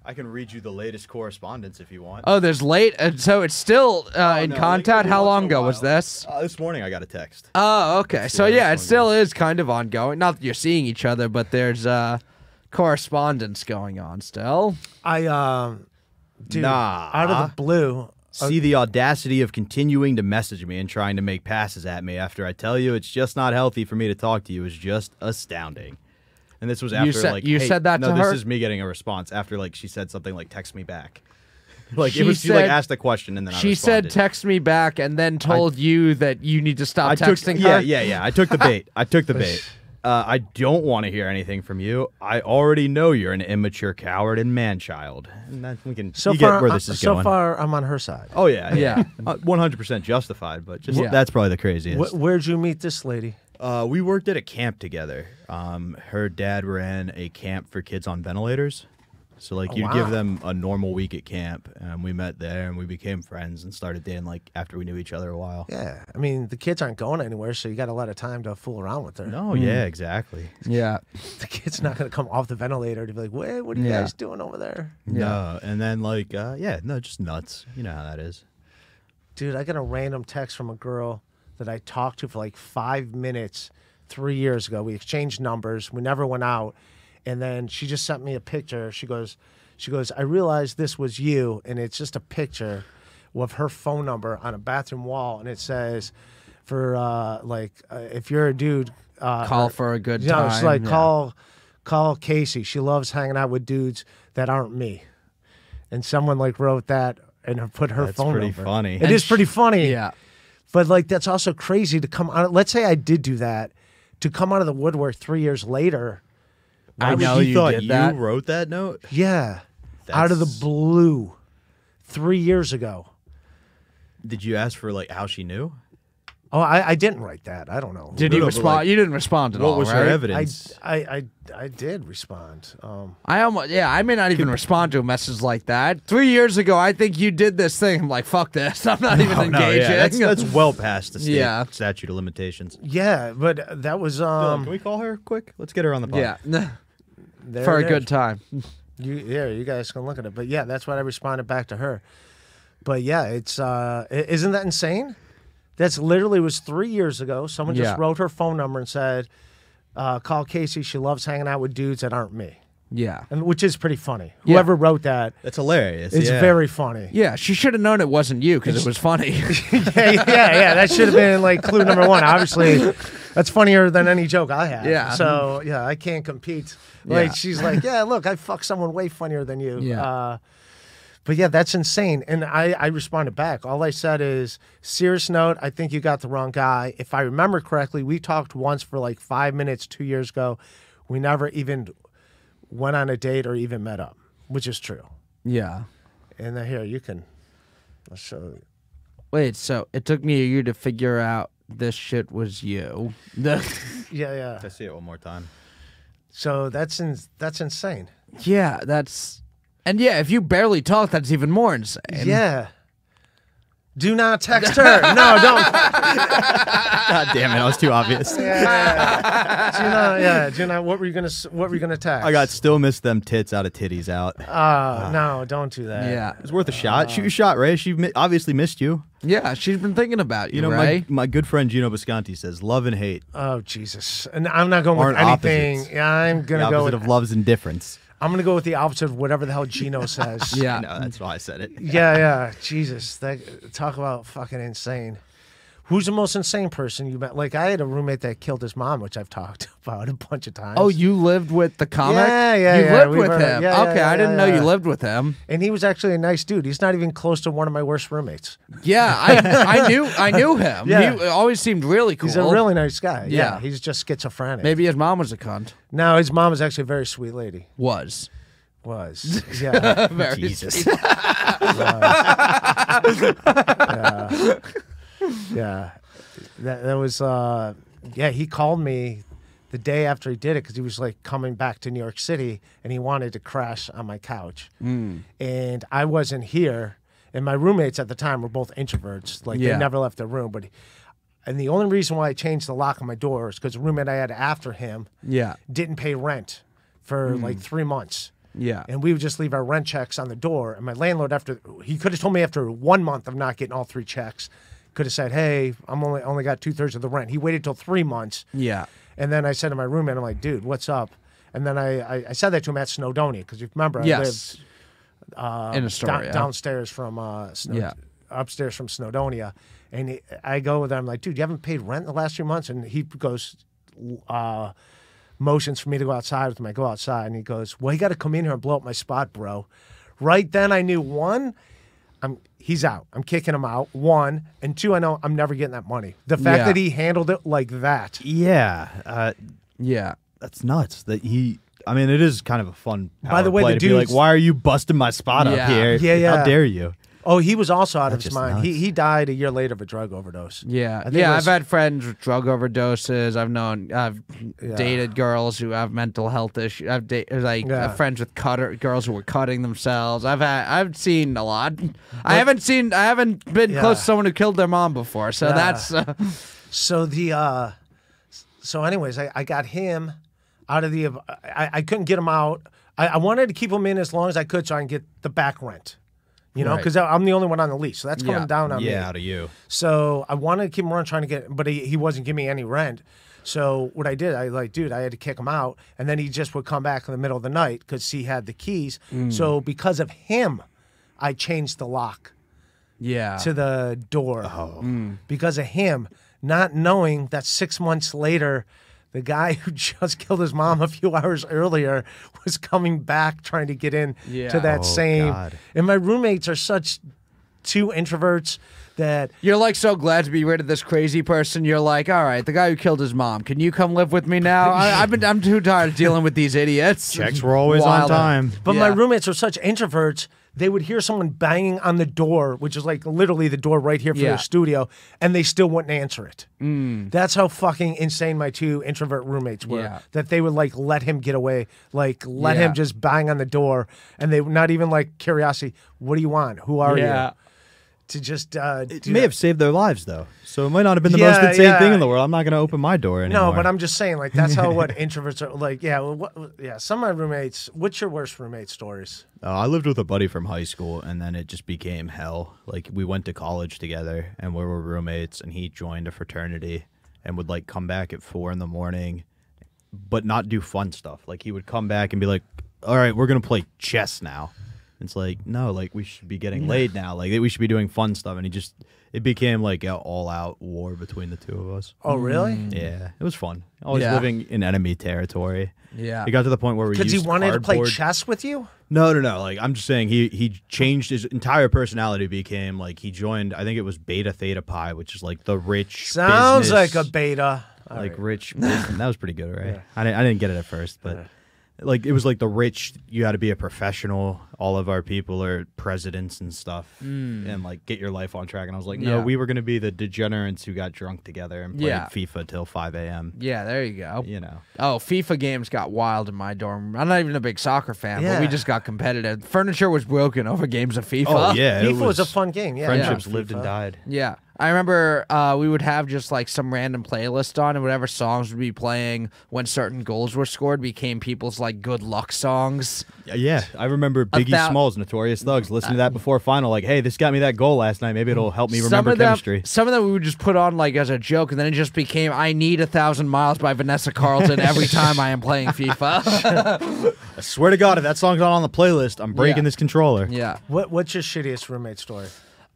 I can read you the latest correspondence if you want. Oh, there's late, and so it's still uh, oh, in no, contact. How long ago was this? Uh, this morning I got a text. Oh, okay. So yeah, yeah it still goes. is kind of ongoing. Not that you're seeing each other, but there's uh, correspondence going on still. I um. Uh... Dude, nah. Out of the blue. See the audacity of continuing to message me and trying to make passes at me after I tell you it's just not healthy for me to talk to you is just astounding. And this was after you said, like you hey, said that no, to her. No, this is me getting a response after like she said something like text me back. Like she it was said, she like asked a question and then I she responded. said text me back and then told I, you that you need to stop I texting. Took, her. Yeah, yeah, yeah. I took the bait. I took the bait. Uh, I don't want to hear anything from you. I already know you're an immature coward and man-child. And that, we can so you far, get where this uh, is so going. So far, I'm on her side. Oh, yeah. Yeah. one hundred percent uh, justified, but just yeah. that's probably the craziest. Wh where'd you meet this lady? Uh, we worked at a camp together. Um, her dad ran a camp for kids on ventilators. So like oh, you'd wow. give them a normal week at camp, and we met there and we became friends and started dating like after we knew each other a while. Yeah, I mean the kids aren't going anywhere, so you got a lot of time to fool around with her. No, mm. yeah, exactly. Yeah, the kid's not gonna come off the ventilator to be like, wait, what are you yeah. guys doing over there? Yeah. No, and then like uh, yeah, no, just nuts. You know how that is. Dude, I got a random text from a girl that I talked to for like five minutes three years ago. We exchanged numbers. We never went out. And then she just sent me a picture. She goes, she goes, I realized this was you, and it's just a picture with her phone number on a bathroom wall, and it says, for uh, like, uh, if you're a dude, uh, call or, for a good you know, time. It's like yeah. call, call Casey. She loves hanging out with dudes that aren't me. And someone like wrote that and put her that's phone number. That's pretty funny. It and is pretty funny. Yeah, but like that's also crazy to come out. Let's say I did do that, to come out of the woodwork three years later. I, I know you thought did you that. wrote that note? Yeah. That's... out of the blue. Three years ago. Did you ask for like how she knew? Oh, I, I didn't write that. I don't know. Did you respond? Like, you didn't respond at all, right? What was your evidence? I, I, I, I did respond. Um, I almost, yeah, I may not even respond to a message like that. Three years ago, I think you did this thing. I'm like, fuck this. I'm not no, even engaging. No, yeah. that's, that's well past the state, yeah. statute of limitations. Yeah, but that was... Um, Dylan, can we call her quick? Let's get her on the pod. Yeah. There for a good time. You, yeah, you guys can look at it. But yeah, that's what I responded back to her. But yeah, it's uh, isn't that insane? That's literally was three years ago. Someone yeah. just wrote her phone number and said, uh, call Casey. She loves hanging out with dudes that aren't me. Yeah. And, which is pretty funny. Yeah. Whoever wrote that. That's hilarious. It's yeah. very funny. Yeah, she should have known it wasn't you because it was funny. yeah, yeah, yeah. That should have been like clue number one. Obviously, that's funnier than any joke I have. Yeah. So, yeah, I can't compete. Like, yeah. she's like, yeah, look, I fucked someone way funnier than you. Yeah. Uh, but, yeah, that's insane. And I, I responded back. All I said is, serious note, I think you got the wrong guy. If I remember correctly, we talked once for like five minutes two years ago. We never even... went on a date or even met up, which is true. Yeah. And then here, you can, I'll show you. Wait, so it took me a year to figure out this shit was you. yeah, yeah. Let's see it one more time. So that's in, that's insane. Yeah, that's, and yeah, if you barely talk, that's even more insane. Yeah. Do not text her. No, don't. God damn it, that was too obvious. Yeah, yeah, yeah. Do not, yeah, do not. What were you gonna? What were you gonna text? I got still missed them tits out of titties out. Oh, uh, no, don't do that. Yeah, it's worth a shot. Uh, Shoot your shot, Ray. She mi obviously missed you. Yeah, she's been thinking about you. You know, Ray. My, my good friend Gino Bisconti says love and hate. Oh Jesus, and I'm not going with anything. Opposites. I'm gonna the go with of love's indifference. I'm going to go with the opposite of whatever the hell Gino says. yeah. No, that's why I said it. yeah, yeah. Jesus. That, talk about fucking insane. Who's the most insane person you met? Like, I had a roommate that killed his mom, which I've talked about a bunch of times. Oh, you lived with the comic? Yeah, yeah, you yeah. You lived we with were, him. Yeah, okay, yeah, yeah, I didn't yeah, know yeah. you lived with him. And he was actually a nice dude. He's not even close to one of my worst roommates. Yeah, I, I knew I knew him. Yeah. He always seemed really cool. He's a really nice guy. Yeah. yeah. He's just schizophrenic. Maybe his mom was a cunt. No, his mom was actually a very sweet lady. Was. Was. Yeah. very Jesus. was. yeah. yeah, that, that was, uh, yeah, he called me the day after he did it because he was, like, coming back to New York City, and he wanted to crash on my couch. Mm. And I wasn't here, and my roommates at the time were both introverts. Like, yeah. they never left their room. But, and the only reason why I changed the lock on my door is because the roommate I had after him yeah. didn't pay rent for, mm. like, three months. Yeah, and we would just leave our rent checks on the door. And my landlord, after he could have told me after one month of not getting all three checks, could have said, hey, I'm only only got two-thirds of the rent. He waited till three months. Yeah. And then I said to my roommate, I'm like, dude, what's up? And then I, I, I said that to him at Snowdonia, because you remember yes. I lived uh, in Astoria. Down, downstairs from uh, Snow yeah. upstairs from Snowdonia. And he, I go with him, I'm like, dude, you haven't paid rent in the last few months? And he goes, uh, motions for me to go outside with him. I go outside, and he goes, well, you got to come in here and blow up my spot, bro. Right then I knew, one, I'm, he's out. I'm kicking him out, one. And two, I know I'm never getting that money. The fact yeah. that he handled it like that. Yeah. Uh, yeah. That's nuts. That he, I mean, it is kind of a fun power By the way, play the to be like, why are you busting my spot yeah. up here? Yeah, yeah. How dare you? Oh, he was also out That's of his mind. Nuts. He he died a year later of a drug overdose. Yeah, yeah. Was... I've had friends with drug overdoses. I've known, I've yeah. dated girls who have mental health issues. I've dated like yeah. friends with cutter girls who were cutting themselves. I've had, I've seen a lot. But, I haven't seen, I haven't been yeah. close to someone who killed their mom before. So yeah. that's. Uh... So the, uh, so anyways, I I got him out of the. I I couldn't get him out. I, I wanted to keep him in as long as I could so I can get the back rent. You know, because right. I'm the only one on the lease, so that's coming yeah. down on yeah, me. Yeah, out of you. So I wanted to keep him around trying to get, but he, he wasn't giving me any rent. So what I did, I like, dude, I had to kick him out, and then he just would come back in the middle of the night because he had the keys. Mm. So because of him, I changed the lock. Yeah. To the door. Oh. Mm. Because of him, not knowing that six months later, the guy who just killed his mom a few hours earlier was coming back trying to get in yeah. to that oh, same. God. And my roommates are such two introverts that... You're like so glad to be rid of this crazy person. You're like, all right, the guy who killed his mom, can you come live with me now? I, I've been, I'm too tired of dealing with these idiots. Checks were always Wild on time. But yeah. my roommates are such introverts, they would hear someone banging on the door, which is like literally the door right here for yeah. their studio, and they still wouldn't answer it. Mm. That's how fucking insane my two introvert roommates were, yeah. that they would like let him get away, like let yeah. him just bang on the door, and they not even like curiosity, what do you want? Who are yeah. you? To just uh, it may that. have saved their lives though, so it might not have been the yeah, most insane yeah. thing in the world. I'm not going to open my door anymore. No, but I'm just saying, like that's how what introverts are. Like, yeah, well, what, yeah. Some of my roommates. What's your worst roommate stories? Uh, I lived with a buddy from high school, and then it just became hell. Like we went to college together, and we were roommates, and he joined a fraternity, and would like come back at four in the morning, but not do fun stuff. Like he would come back and be like, "All right, we're going to play chess now." It's like, no, like, we should be getting laid now. Like, we should be doing fun stuff. And he just, it became, like, an all-out war between the two of us. Oh, really? Yeah. It was fun. Always yeah. living in enemy territory. Yeah. It got to the point where we used cardboard. Because he wanted to play chess with you? No, no, no. Like, I'm just saying he, he changed his entire personality. Became, like, he joined, I think it was Beta Theta Pi, which is, like, the rich Sounds business, like a beta. All like, right. rich business. That was pretty good, right? Yeah. I, didn't, I didn't get it at first, but... Yeah. Like, it was like the rich, you had to be a professional. All of our people are presidents and stuff mm. and, like, get your life on track. And I was like, no, yeah. we were going to be the degenerates who got drunk together and played yeah. FIFA till five A M Yeah, there you go. You know. Oh, FIFA games got wild in my dorm. I'm not even a big soccer fan, yeah. but we just got competitive. Furniture was broken over games of FIFA. Oh, yeah. FIFA was, was a fun game. Yeah, friendships yeah. lived FIFA. and died. Yeah. I remember uh, we would have just like some random playlist on, and whatever songs would be playing when certain goals were scored became people's like good luck songs. Yeah, I remember Biggie Smalls, Notorious Thugs, listening to that before final. Like, hey, this got me that goal last night. Maybe it'll help me remember some chemistry. That, some of that we would just put on like as a joke, and then it just became "I Need a Thousand Miles" by Vanessa Carlton every time I am playing FIFA. I swear to God, if that song's not on the playlist, I'm breaking yeah. this controller. Yeah. What What's your shittiest roommate story?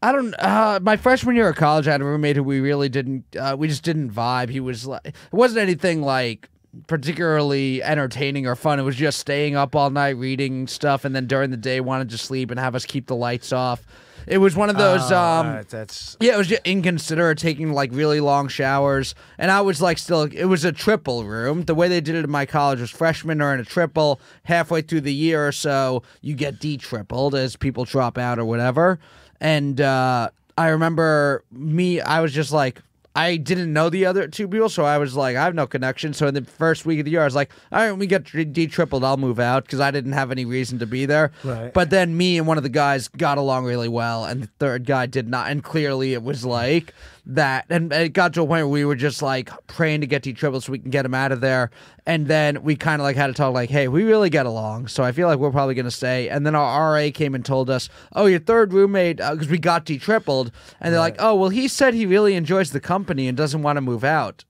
I don't. Uh, my freshman year of college, I had a roommate who we really didn't. Uh, we just didn't vibe. He was like, it wasn't anything like particularly entertaining or fun. It was just staying up all night reading stuff, and then during the day wanted to sleep and have us keep the lights off. It was one of those. Oh, um, right, that's... Yeah, it was just inconsiderate, taking like really long showers, and I was like, still, it was a triple room. The way they did it in my college was freshmen are in a triple. Halfway through the year or so, you get de-tripled as people drop out or whatever. And uh, I remember me, I was just like, I didn't know the other two people, so I was like, I have no connection. So in the first week of the year, I was like, all right, when we get de-tripled, I'll move out, because I didn't have any reason to be there. Right. But then me and one of the guys got along really well, and the third guy did not. And clearly it was like that. And it got to a point where we were just like praying to get de-tripled so we can get him out of there. And then we kind of like had to talk like, hey, we really get along, so I feel like we're probably going to stay. And then our R A came and told us, oh, your third roommate, because uh, we got de-tripled. And they're right. like, oh, well, he said he really enjoys the company and doesn't want to move out.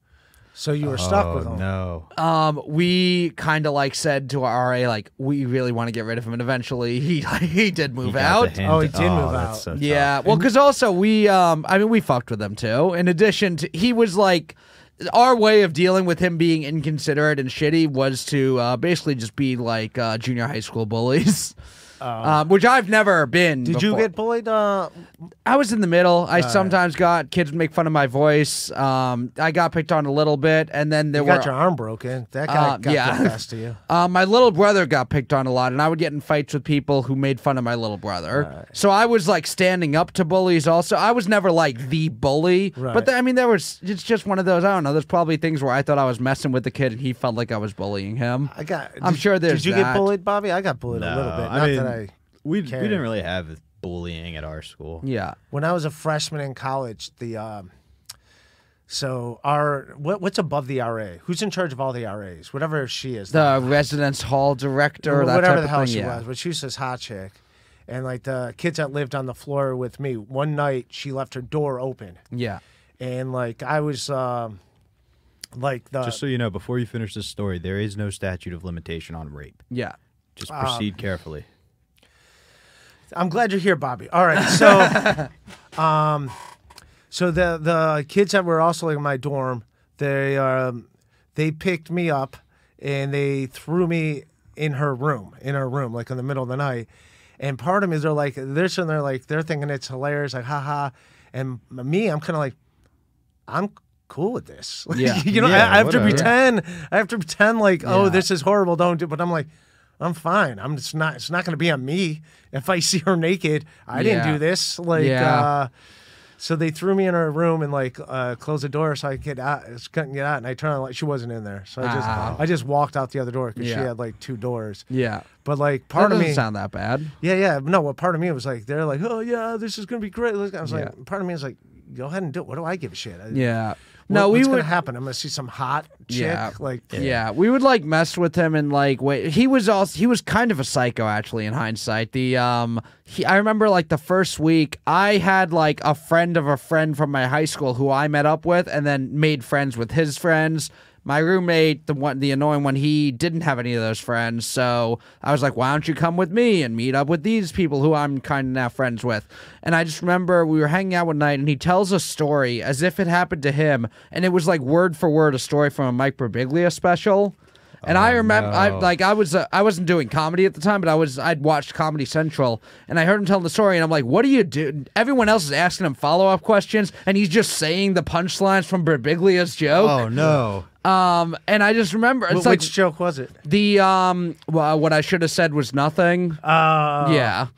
So you were oh, stuck with him. No. Um, we kind of like said to our R A, like, we really want to get rid of him, and eventually he he did move he out. Oh, he did oh, move out. So yeah. Tough. Well, because also we, um, I mean, we fucked with him too. In addition to, he was like, our way of dealing with him being inconsiderate and shitty was to uh, basically just be like uh, junior high school bullies. Um, um, which I've never been Did before. You get bullied? Uh, I was in the middle. I uh, sometimes got, kids would make fun of my voice. Um, I got picked on a little bit, and then there you were- You got your arm broken. That guy uh, got yeah. the best of you. uh, my little brother got picked on a lot, and I would get in fights with people who made fun of my little brother. Right. So I was like standing up to bullies also. I was never like the bully, right. but th I mean, there was, it's just one of those, I don't know, there's probably things where I thought I was messing with the kid and he felt like I was bullying him. I got, I'm did, sure there's Did you that. Get bullied, Bobby? I got bullied no, a little bit. I Not mean, that I we, we didn't really have bullying at our school. Yeah. When I was a freshman in college, the um, so our what, what's above the R A? Who's in charge of all the R As? Whatever she is. The residence hall director. Or that whatever type the hell thing, she yeah. was. But she was this hot chick. And like the kids that lived on the floor with me, one night she left her door open. Yeah. And like I was... Um, Like the, Just so you know, before you finish this story, there is no statute of limitation on rape. Yeah. Just proceed um, carefully. I'm glad you're here, Bobby. All right, so um, so the the kids that were also in my dorm, they um, they picked me up and they threw me in her room, in her room, like in the middle of the night. And part of me, they're like, they're sitting there like, they're thinking it's hilarious, like, haha. And me, I'm kind of like, I'm... cool with this, yeah. you know. Yeah, I, I have whatever. to pretend. I have to pretend like, yeah. oh, this is horrible. Don't do. But I'm like, I'm fine. I'm just not. It's not going to be on me if I see her naked. I yeah. didn't do this. Like, yeah. uh, so they threw me in her room and like uh, closed the door so I could out. Couldn't get out. And I turned on like she wasn't in there. So I just oh. I just walked out the other door because yeah. she had like two doors. Yeah. But like part that of me doesn't sound that bad. Yeah, yeah. No, well, part of me was like, they're like, oh yeah, this is going to be great. I was yeah. like, part of me is like, go ahead and do it. What do I give a shit? I, yeah. No, we what's would, gonna happen? I'm gonna see some hot chick. Yeah, like yeah. yeah, we would like mess with him and like wait. He was also he was kind of a psycho actually in hindsight. The um, he, I remember like the first week I had like a friend of a friend from my high school who I met up with and then made friends with his friends. My roommate, the one, the annoying one, he didn't have any of those friends, so I was like, why don't you come with me and meet up with these people who I'm kind of now friends with? And I just remember we were hanging out one night, and he tells a story as if it happened to him, and it was like word for word a story from a Mike Birbiglia special. And oh, I remember, no. I like, I was, uh, I wasn't doing comedy at the time, but I was, I'd watched Comedy Central, and I heard him tell the story, and I'm like, "What do you do?" Everyone else is asking him follow up questions, and he's just saying the punchlines from Birbiglia's joke. Oh no! Um, and I just remember, it's Wh like, which joke was it? The um, well, what I should have said was nothing. Uh yeah.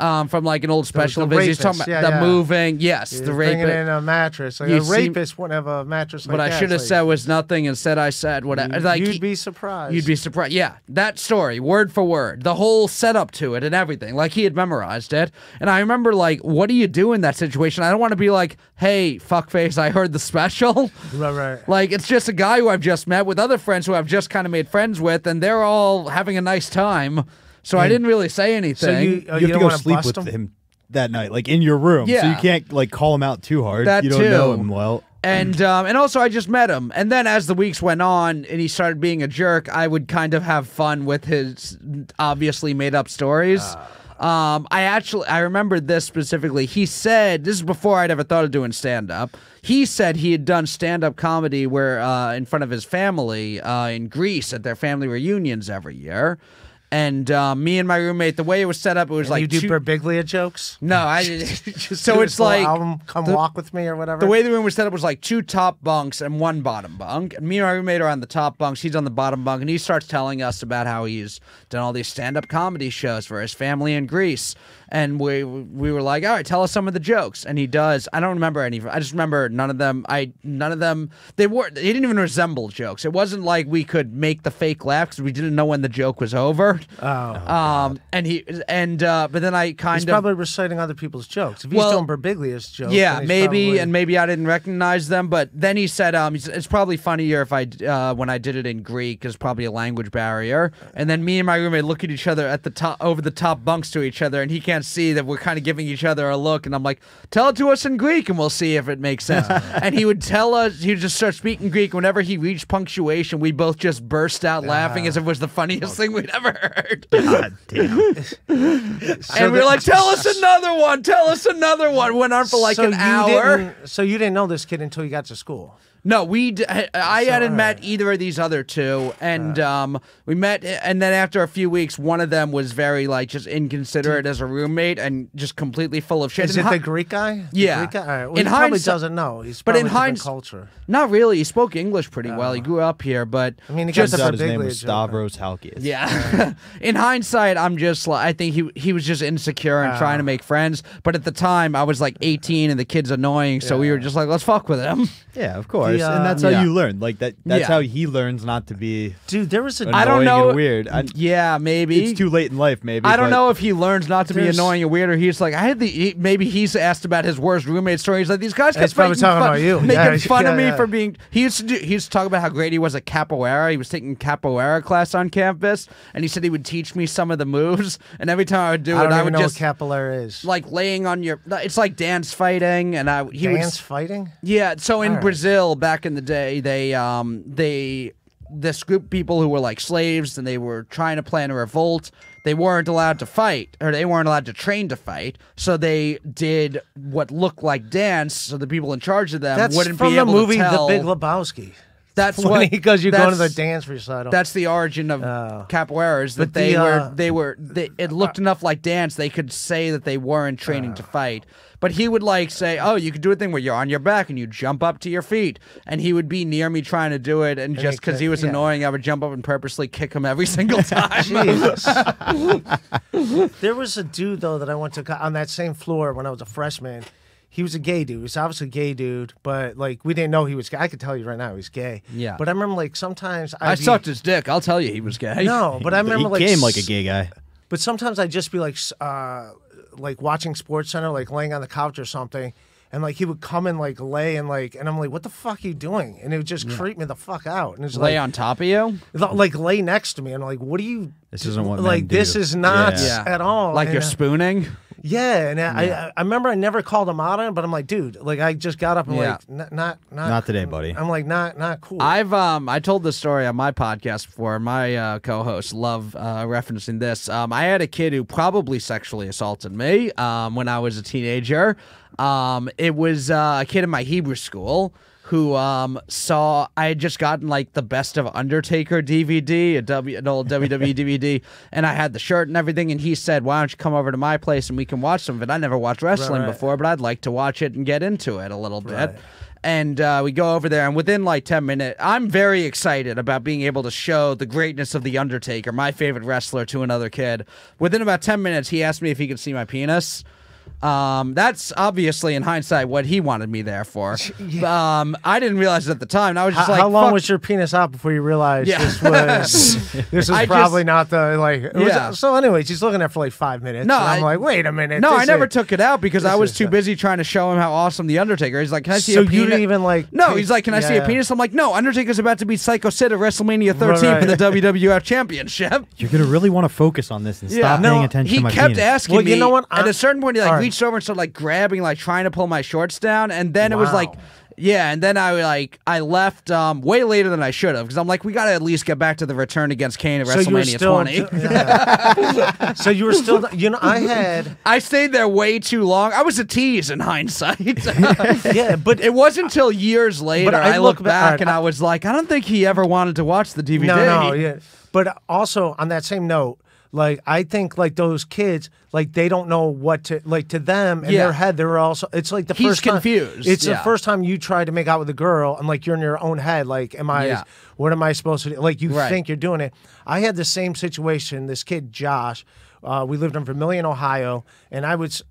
Um, from like an old special, the, the he's talking about yeah, the yeah. moving, yes, yeah, the rapist in a mattress. Like, a rapist wouldn't have a mattress. Like what that. I should have like, said was nothing. Instead, I said what I like. You'd be surprised. You'd be surprised. Yeah, that story, word for word, the whole setup to it and everything. Like he had memorized it. And I remember, like, what do you do in that situation? I don't want to be like, hey, fuckface, I heard the special. Right, right. Like it's just a guy who I've just met with other friends who I've just kind of made friends with, and they're all having a nice time. So and I didn't really say anything. So you, oh, you, you have to go sleep with him? him that night, like in your room. Yeah. So you can't like call him out too hard. That you don't too. know him well. And um, and also I just met him. And then as the weeks went on and he started being a jerk, I would kind of have fun with his obviously made up stories. Uh. Um, I actually, I remembered this specifically. He said, this is before I'd ever thought of doing stand-up. He said he had done stand-up comedy where uh, in front of his family uh, in Greece at their family reunions every year. And um, me and my roommate, the way it was set up, it was and like you do two... Birbiglia jokes. No, I just so it's like album, come the, walk with me or whatever. The way the room was set up was like two top bunks and one bottom bunk. And me and my roommate are on the top bunks. He's on the bottom bunk, and he starts telling us about how he's done all these stand-up comedy shows for his family in Greece. And we we were like, all right, tell us some of the jokes. And he does. I don't remember any. I just remember none of them. I none of them. They were. They didn't even resemble jokes. It wasn't like we could make the fake laugh because we didn't know when the joke was over. Oh. Um. God. And he and uh. But then I kind he's of probably reciting other people's jokes. If he's well, doing Birbiglia's jokes. Yeah, maybe probably... and maybe I didn't recognize them. But then he said, um, it's probably funnier if I uh when I did it in Greek is probably a language barrier. And then me and my roommate look at each other at the top over the top bunks to each other, and he can't. See that we're kind of giving each other a look, and I'm like, tell it to us in Greek and we'll see if it makes sense. And he would tell us, he would just start speaking Greek. Whenever he reached punctuation, we both just burst out uh, laughing as if it was the funniest thing we'd ever heard. God damn. So and we were like, tell us another one, tell us another one. Went on for like so an hour. So you didn't know this kid until you got to school? No, we. D I Sorry. hadn't met either of these other two, and uh, um, we met, and then after a few weeks, one of them was very like just inconsiderate as a roommate and just completely full of shit. Is in it the Greek guy? The yeah, Greek guy? All right. Well, in he probably doesn't know. He's but in hindsight, culture. Not really. He spoke English pretty uh, well. He grew up here, but I mean, he just his name was Stavros Halkias. Yeah. yeah. In hindsight, I'm just like I think he he was just insecure and uh, trying to make friends, but at the time I was like eighteen and the kid's annoying, so yeah. we were just like, let's fuck with him. Yeah, of course. The, uh, and that's how yeah. you learn. Like that. That's yeah. how he learns not to be. Dude, there was a. I don't know. And weird. I, yeah, maybe it's too late in life. Maybe I don't know if he learns not to be annoying and weird, or he's like, I had the. He, maybe he's asked about his worst roommate story. He's like, these guys kept probably talking about you, making yeah, fun yeah, of me yeah. for being. He used to do. He used to talk about how great he was at capoeira. He was taking capoeira class on campus, and he said he would teach me some of the moves. And every time I would do I it, don't I would know just what capoeira is like laying on your. It's like dance fighting, and I he dance would, fighting. Yeah, so in right. Brazil. Back in the day, they um they this group of people who were like slaves and they were trying to plan a revolt. They weren't allowed to fight, or they weren't allowed to train to fight. So they did what looked like dance, so the people in charge of them that's wouldn't be able movie, to tell. That's from the movie The Big Lebowski. That's when what because you go to the dance recital. That's the origin of uh, capoeira is that they, the, uh, were, they were they were it looked uh, enough like dance they could say that they weren't training uh, to fight. But he would like say, oh, you could do a thing where you're on your back and you jump up to your feet. And he would be near me trying to do it. And, and just because he, he was yeah. annoying, I would jump up and purposely kick him every single time. Jesus. There was a dude, though, that I went to on that same floor when I was a freshman. He was a gay dude. He was obviously a gay dude, but like we didn't know he was gay. I could tell you right now he was gay. Yeah. But I remember like sometimes I'd I sucked be... his dick. I'll tell you he was gay. No, but I remember he like. He came like a gay guy. But sometimes I'd just be like. Uh, like watching Sports Center, like laying on the couch or something, and like he would come and like lay and like, and I'm like, what the fuck are you doing? And it would just yeah. creep me the fuck out. And it's lay like, on top of you, like lay next to me, and I'm like, what are you? This isn't what like this do. is not yeah. at all. Like and you're I, spooning. Yeah, and yeah. I I remember I never called him out on it, but I'm like, dude, like I just got up and yeah. like not not not today, buddy. I'm like not not cool. I've um I told this story on my podcast before. My uh, co-hosts love uh, referencing this. Um, I had a kid who probably sexually assaulted me um when I was a teenager. Um, it was uh, a kid in my Hebrew school. Who um, saw? I had just gotten like the best of Undertaker D V D, a w, an old W W E D V D, and I had the shirt and everything. And he said, "Why don't you come over to my place and we can watch some of it? I never watched wrestling right, right. before, but I'd like to watch it and get into it a little bit." Right. And uh, we go over there, and within like ten minutes, I'm very excited about being able to show the greatness of The Undertaker, my favorite wrestler, to another kid. Within about ten minutes, he asked me if he could see my penis. Um, that's obviously in hindsight what he wanted me there for. Yeah. Um, I didn't realize it at the time. And I was just how, like, how long fuck. was your penis out before you realized yeah. this was this was I probably just, not the like? It yeah. was, so, anyways, he's looking at for like five minutes. No, and I'm I, like, wait a minute. No, I never is, took it out because I was too busy trying to show him how awesome the Undertaker is. He's like, can I see? So a you didn't even like? No, he's like, can I yeah. see a penis? I'm like, no, Undertaker's about to be Psycho Sid at WrestleMania thirteen right, right. for the W W F Championship. You're gonna really want to focus on this and yeah. stop no, paying attention. He to my kept penis. asking well, me. You know what? At a certain point, like. Reached over and started like grabbing, like trying to pull my shorts down, and then wow. it was like, yeah, and then I like I left um, way later than I should have because I'm like, we gotta at least get back to the return against Kane at so WrestleMania twenty. Yeah. So you were still, you know, I had I stayed there way too long. I was a tease in hindsight. Yeah, but it wasn't until years later I, I look looked back right, and I, I was like, I don't think he ever wanted to watch the D V D. No, no, yeah. But also on that same note. Like, I think, like, those kids, like, they don't know what to, like, to them, in yeah. their head, they're also, it's like the He's first confused. time. confused. It's yeah. the first time you try to make out with a girl, and, like, you're in your own head, like, am I, yeah. what am I supposed to do? Like, you right. think you're doing it. I had the same situation, this kid, Josh, uh, we lived in Vermillion, Ohio, and I was,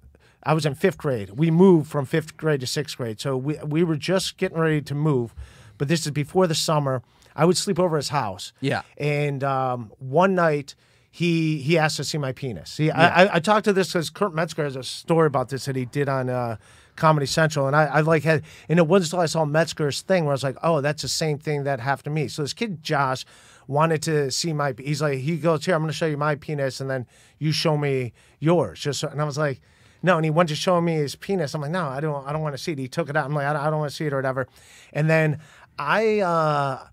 I was in fifth grade. We moved from fifth grade to sixth grade, so we, we were just getting ready to move, but this is before the summer. I would sleep over his house. Yeah. And um, one night... He he asked to see my penis. He, yeah. I I talked to this because Kurt Metzger has a story about this that he did on uh, Comedy Central, and I, I like had and it wasn't until I saw Metzger's thing where I was like, oh, that's the same thing that happened to me. So this kid Josh wanted to see my. He's like, he goes, here, I'm going to show you my penis, and then you show me yours. Just so, and I was like, no. And he went to show me his penis. I'm like, no, I don't I don't want to see it. He took it out. I'm like, I don't, I don't want to see it or whatever. And then I uh,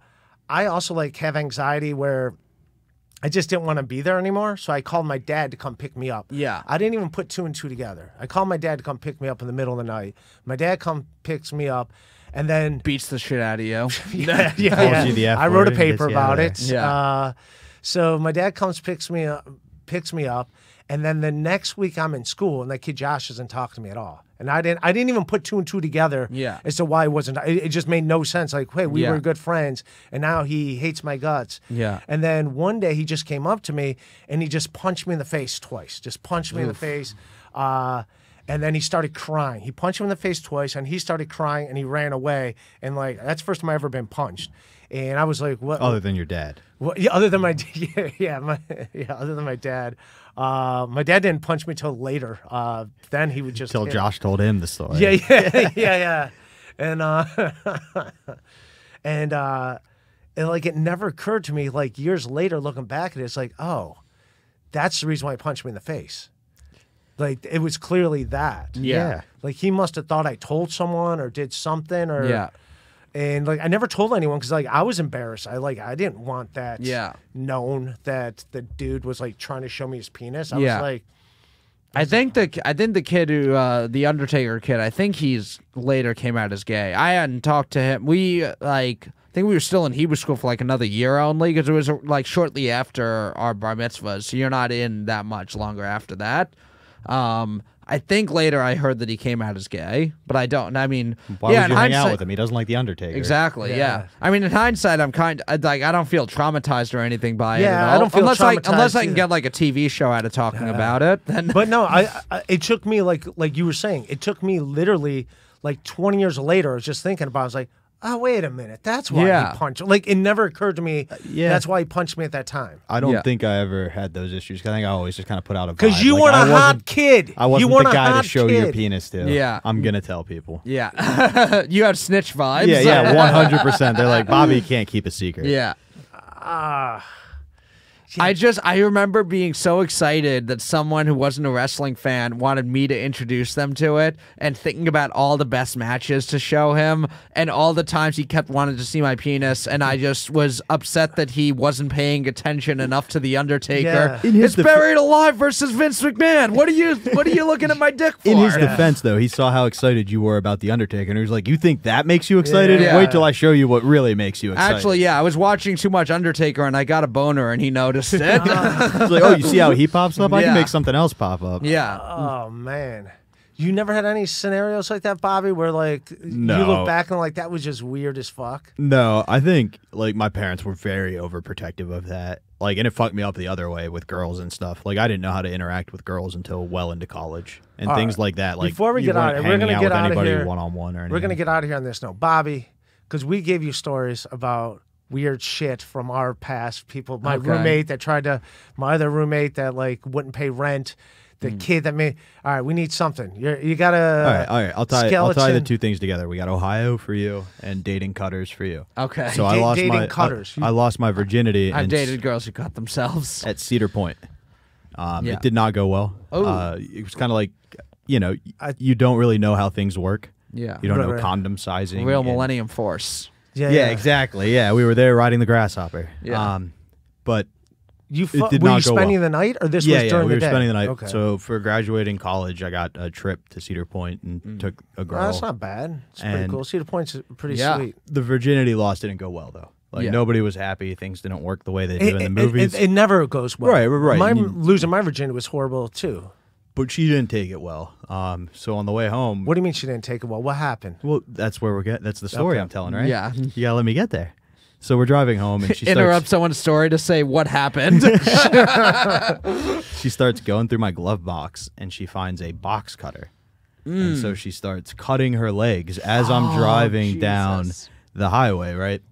I also like have anxiety where. I just didn't want to be there anymore, so I called my dad to come pick me up. Yeah. I didn't even put two and two together. I called my dad to come pick me up in the middle of the night. My dad come picks me up, and then beats the shit out of you. yeah, yeah, yeah. I wrote a paper about it. Yeah. Uh, so my dad comes, picks me up, picks me up, and then the next week I'm in school, and that kid Josh doesn't talk to me at all. And I didn't, I didn't even put two and two together yeah. as to why it wasn't. It, it just made no sense. Like, wait, we yeah. were good friends, and now he hates my guts. Yeah. And then one day he just came up to me, and he just punched me in the face twice. Just punched me Oof. in the face. Uh, and then he started crying. He punched him in the face twice, and he started crying, and he ran away. And, like, that's the first time I've ever been punched. And I was like, what? Other than your dad. What, yeah, other than my yeah, yeah, my, yeah, other than my dad. Uh, my dad didn't punch me till later. Uh, then he would just till Josh told him the story. Yeah, yeah, yeah, yeah. And uh, and uh, and like it never occurred to me. Like years later, looking back at it, it's like, oh, that's the reason why he punched me in the face. Like it was clearly that. Yeah. yeah. Like he must have thought I told someone or did something or. Yeah. And like I never told anyone because like I was embarrassed. I like I didn't want that yeah. known that the dude was like trying to show me his penis. I yeah. was like, I think the I think the kid who uh, the Undertaker kid. I think he's later came out as gay. I hadn't talked to him. We like I think we were still in Hebrew school for like another year only because it was like shortly after our bar mitzvahs. So you're not in that much longer after that. Um, I think later I heard that he came out as gay, but I don't. I mean, why yeah, would you hang out with him? He doesn't like the Undertaker. Exactly. Yeah. yeah. I mean, in hindsight, I'm kind of like I don't feel traumatized or anything by yeah, it. Yeah, I don't feel unless traumatized I unless I can either. get like a T V show out of talking yeah. about it. Then, but no, I, I it took me like like you were saying, it took me literally like twenty years later. I was just thinking about. It. I was like, oh wait a minute, that's why yeah. he punched. Like it never occurred to me. Uh, yeah. That's why he punched me at that time. I don't yeah. think I ever had those issues. I think I always just kind of put out a vibe. Because you like, weren't I a hot kid. I wasn't you the guy to show kid. your penis to. Yeah, I'm gonna tell people. Yeah, you have snitch vibes. Yeah, yeah, one hundred percent. They're like Bobby can't keep a secret. Yeah. Ah. Uh... Yeah. I just, I remember being so excited that someone who wasn't a wrestling fan wanted me to introduce them to it and thinking about all the best matches to show him and all the times he kept wanting to see my penis and I just was upset that he wasn't paying attention enough to The Undertaker. Yeah. It's buried alive versus Vince McMahon. What are you, what are you looking at my dick for? In his yeah. defense, though, he saw how excited you were about The Undertaker and he was like, you think that makes you excited? Yeah. Wait till I show you what really makes you excited. Actually, yeah, I was watching too much Undertaker and I got a boner and he noticed. It's like, oh, you see how he pops up? I yeah. can make something else pop up. Yeah. Oh, man. You never had any scenarios like that, Bobby, where, like, no. you look back and, like, that was just weird as fuck? No, I think, like, my parents were very overprotective of that. Like, and it fucked me up the other way with girls and stuff. Like, I didn't know how to interact with girls until well into college and All things right. like that. Like, before we get out, we're going to get out of here. One-on-one or anything. We're going to get out of here on this note. Bobby, because we gave you stories about weird shit from our past people. My okay. roommate that tried to, my other roommate that like wouldn't pay rent, the mm. kid that made. All right, we need something. You're, you gotta. All right, all right. I'll tie. Skeleton. I'll tie the two things together. We got Ohio for you and dating cutters for you. Okay. So D I lost dating my cutters. I, I lost my virginity. I dated girls who cut themselves at Cedar Point. Um, yeah. It did not go well. Oh. Uh, it was kind of like, you know, you don't really know how things work. Yeah. You don't right, know right. condom sizing. Real Millennium Force. Yeah, yeah, yeah, exactly. Yeah, we were there riding the grasshopper. Yeah. Um, but you it did were not you go spending well. the night, or this yeah, was yeah, during we the day? Yeah, we were spending the night. Okay. So for graduating college, I got a trip to Cedar Point and mm. took a girl. Oh, that's not bad. It's and pretty cool. Cedar Point's pretty yeah. sweet. The virginity loss didn't go well, though. Like yeah. nobody was happy. Things didn't work the way they did it, in the movies. It, it, it never goes well. Right, right. My, you, losing my virginity was horrible too. But she didn't take it well. Um, so on the way home... What do you mean she didn't take it well? What happened? Well, that's where we're getting... That's the story okay. I'm telling, right? Yeah. You gotta let me get there. So we're driving home and she starts... Interrupt someone's story to say what happened. She starts going through my glove box and she finds a box cutter. Mm. And so she starts cutting her legs as I'm oh, driving Jesus. down the highway, right?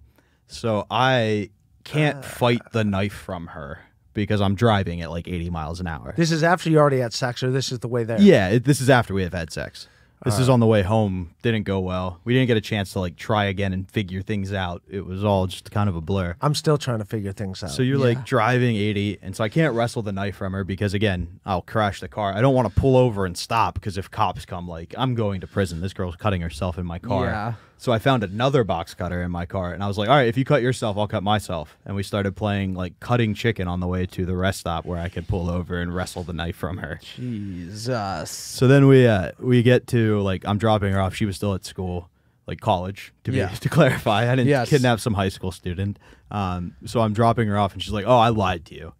So I can't uh. fight the knife from her. Because I'm driving at like eighty miles an hour. This is after you already had sex, or this is the way there? Yeah, it, this is after we have had sex. This all is right. on the way home. Didn't go well. We didn't get a chance to like try again and figure things out. It was all just kind of a blur. I'm still trying to figure things out. So you're yeah. like driving eighty, and so I can't wrestle the knife from her because, again, I'll crash the car. I don't want to pull over and stop because if cops come, like, I'm going to prison. This girl's cutting herself in my car. Yeah. So I found another box cutter in my car, and I was like, all right, if you cut yourself, I'll cut myself. And we started playing, like, cutting chicken on the way to the rest stop where I could pull over and wrestle the knife from her. Jesus. So then we uh, we get to, like, I'm dropping her off. She was still at school. like college, to be, yeah. to clarify. I didn't yes. kidnap some high school student. Um, so I'm dropping her off, and she's like, "Oh, I lied to you."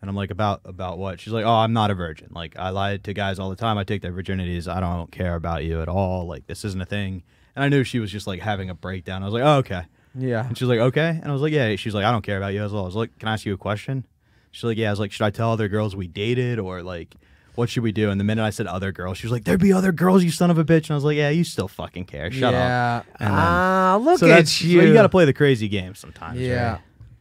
And I'm like, about about what? She's like, "Oh, I'm not a virgin. Like, I lied to guys all the time. I take their virginities. I don't care about you at all. Like, this isn't a thing." And I knew she was just, like, having a breakdown. I was like, "Oh, okay." Yeah. And she's like, "Okay." And I was like, "Yeah." She's like, "I don't care about you as well." I was like, "Can I ask you a question?" She's like, "Yeah." I was like, "Should I tell other girls we dated, or, like, what should we do?" And the minute I said other girls, she was like, "There'd be other girls, you son of a bitch." And I was like, "Yeah, you still fucking care. Shut yeah. up." Ah, uh, look so at you. So you got to play the crazy game sometimes. Yeah. Right?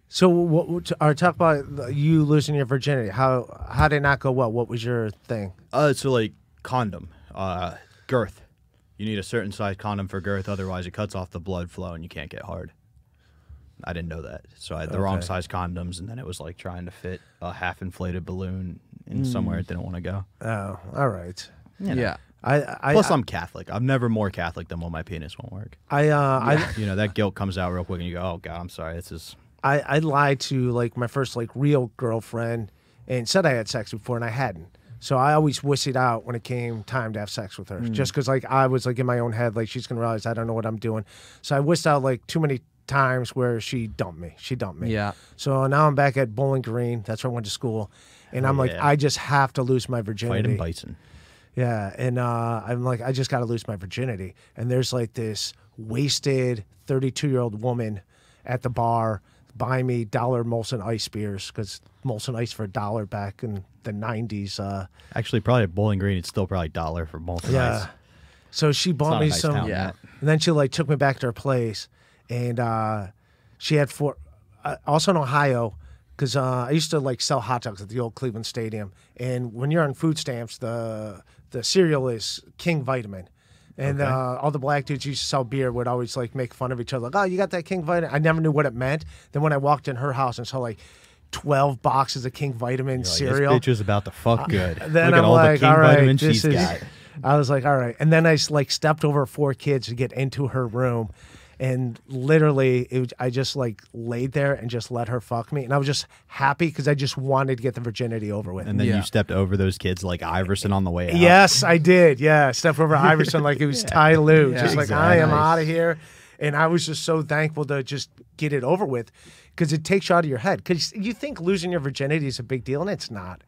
So what? Our talk about you losing your virginity. How how did it not go well? What was your thing? Uh, so like condom, uh, girth. You need a certain size condom for girth, otherwise it cuts off the blood flow and you can't get hard. I didn't know that, so I had the okay. wrong size condoms, and then it was like trying to fit a half-inflated balloon in mm. somewhere it didn't want to go. Oh, all right. You know. Yeah. I, I, Plus, I, I'm Catholic. I'm never more Catholic than when my penis won't work. I, uh, yeah. I, you know, that guilt comes out real quick, and you go, "Oh God, I'm sorry. This is." I, I lied to like my first like real girlfriend and said I had sex before, and I hadn't. So I always wussied out when it came time to have sex with her, mm. just because like I was like in my own head, like she's gonna realize I don't know what I'm doing. So I wussed out like too many times where she dumped me. She dumped me. Yeah. So now I'm back at Bowling Green. That's where I went to school, and oh, I'm like, yeah. I just have to lose my virginity. Fighting bison. Yeah, and uh, I'm like, I just got to lose my virginity. And there's like this wasted thirty-two-year-old woman at the bar buying me dollar Molson Ice beers, because Molson Ice for a dollar back in the nineties. Uh, Actually, probably at Bowling Green, it's still probably a dollar for Molson yeah. Ice. So she bought me nice some, town, yeah. and then she like took me back to her place, and uh, she had four. Uh, also in Ohio. Because uh, I used to like sell hot dogs at the old Cleveland Stadium, and when you're on food stamps, the the cereal is King Vitamin, and okay. uh, all the black dudes who used to sell beer would always like make fun of each other, like, "Oh, you got that King Vitamin." I never knew what it meant. Then when I walked in her house and saw like twelve boxes of King Vitamin like, cereal, this bitch is about to fuck good. Uh, then Look I'm at all like, the King all right, Vitamin she's is... got. I was like, all right, and then I like stepped over four kids to get into her room. And literally, it, I just, like, laid there and just let her fuck me. And I was just happy because I just wanted to get the virginity over with. And then yeah. you stepped over those kids like Iverson on the way out. Yes, I did. Yeah, stepped over Iverson like it was yeah. Ty Lue. Yeah, just exactly. like, I am out of here. And I was just so thankful to just get it over with because it takes you out of your head. Because you think losing your virginity is a big deal, and it's not.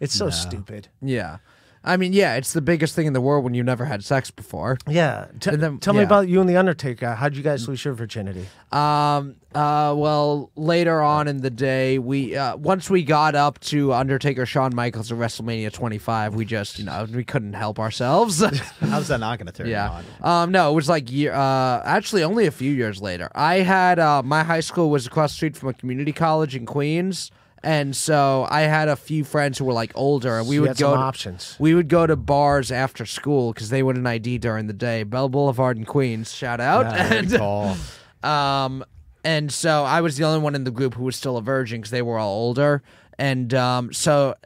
It's so no. stupid. Yeah. I mean, yeah, it's the biggest thing in the world when you never had sex before. Yeah. T then, tell yeah. me about you and the Undertaker. How'd you guys lose your virginity? Um. Uh. Well, later on in the day, we uh, once we got up to Undertaker Shawn Michaels at WrestleMania twenty-five, we just you know we couldn't help ourselves. How's that not gonna turn yeah. on? Um. No, it was like year. Uh. Actually, only a few years later, I had uh, my high school was across the street from a community college in Queens. And so I had a few friends who were like older, and we would go to, options. We would go to bars after school because they wouldn't I D during the day. Bell Boulevard in Queens, shout out. Yeah, and, um, and so I was the only one in the group who was still a virgin because they were all older. And um, so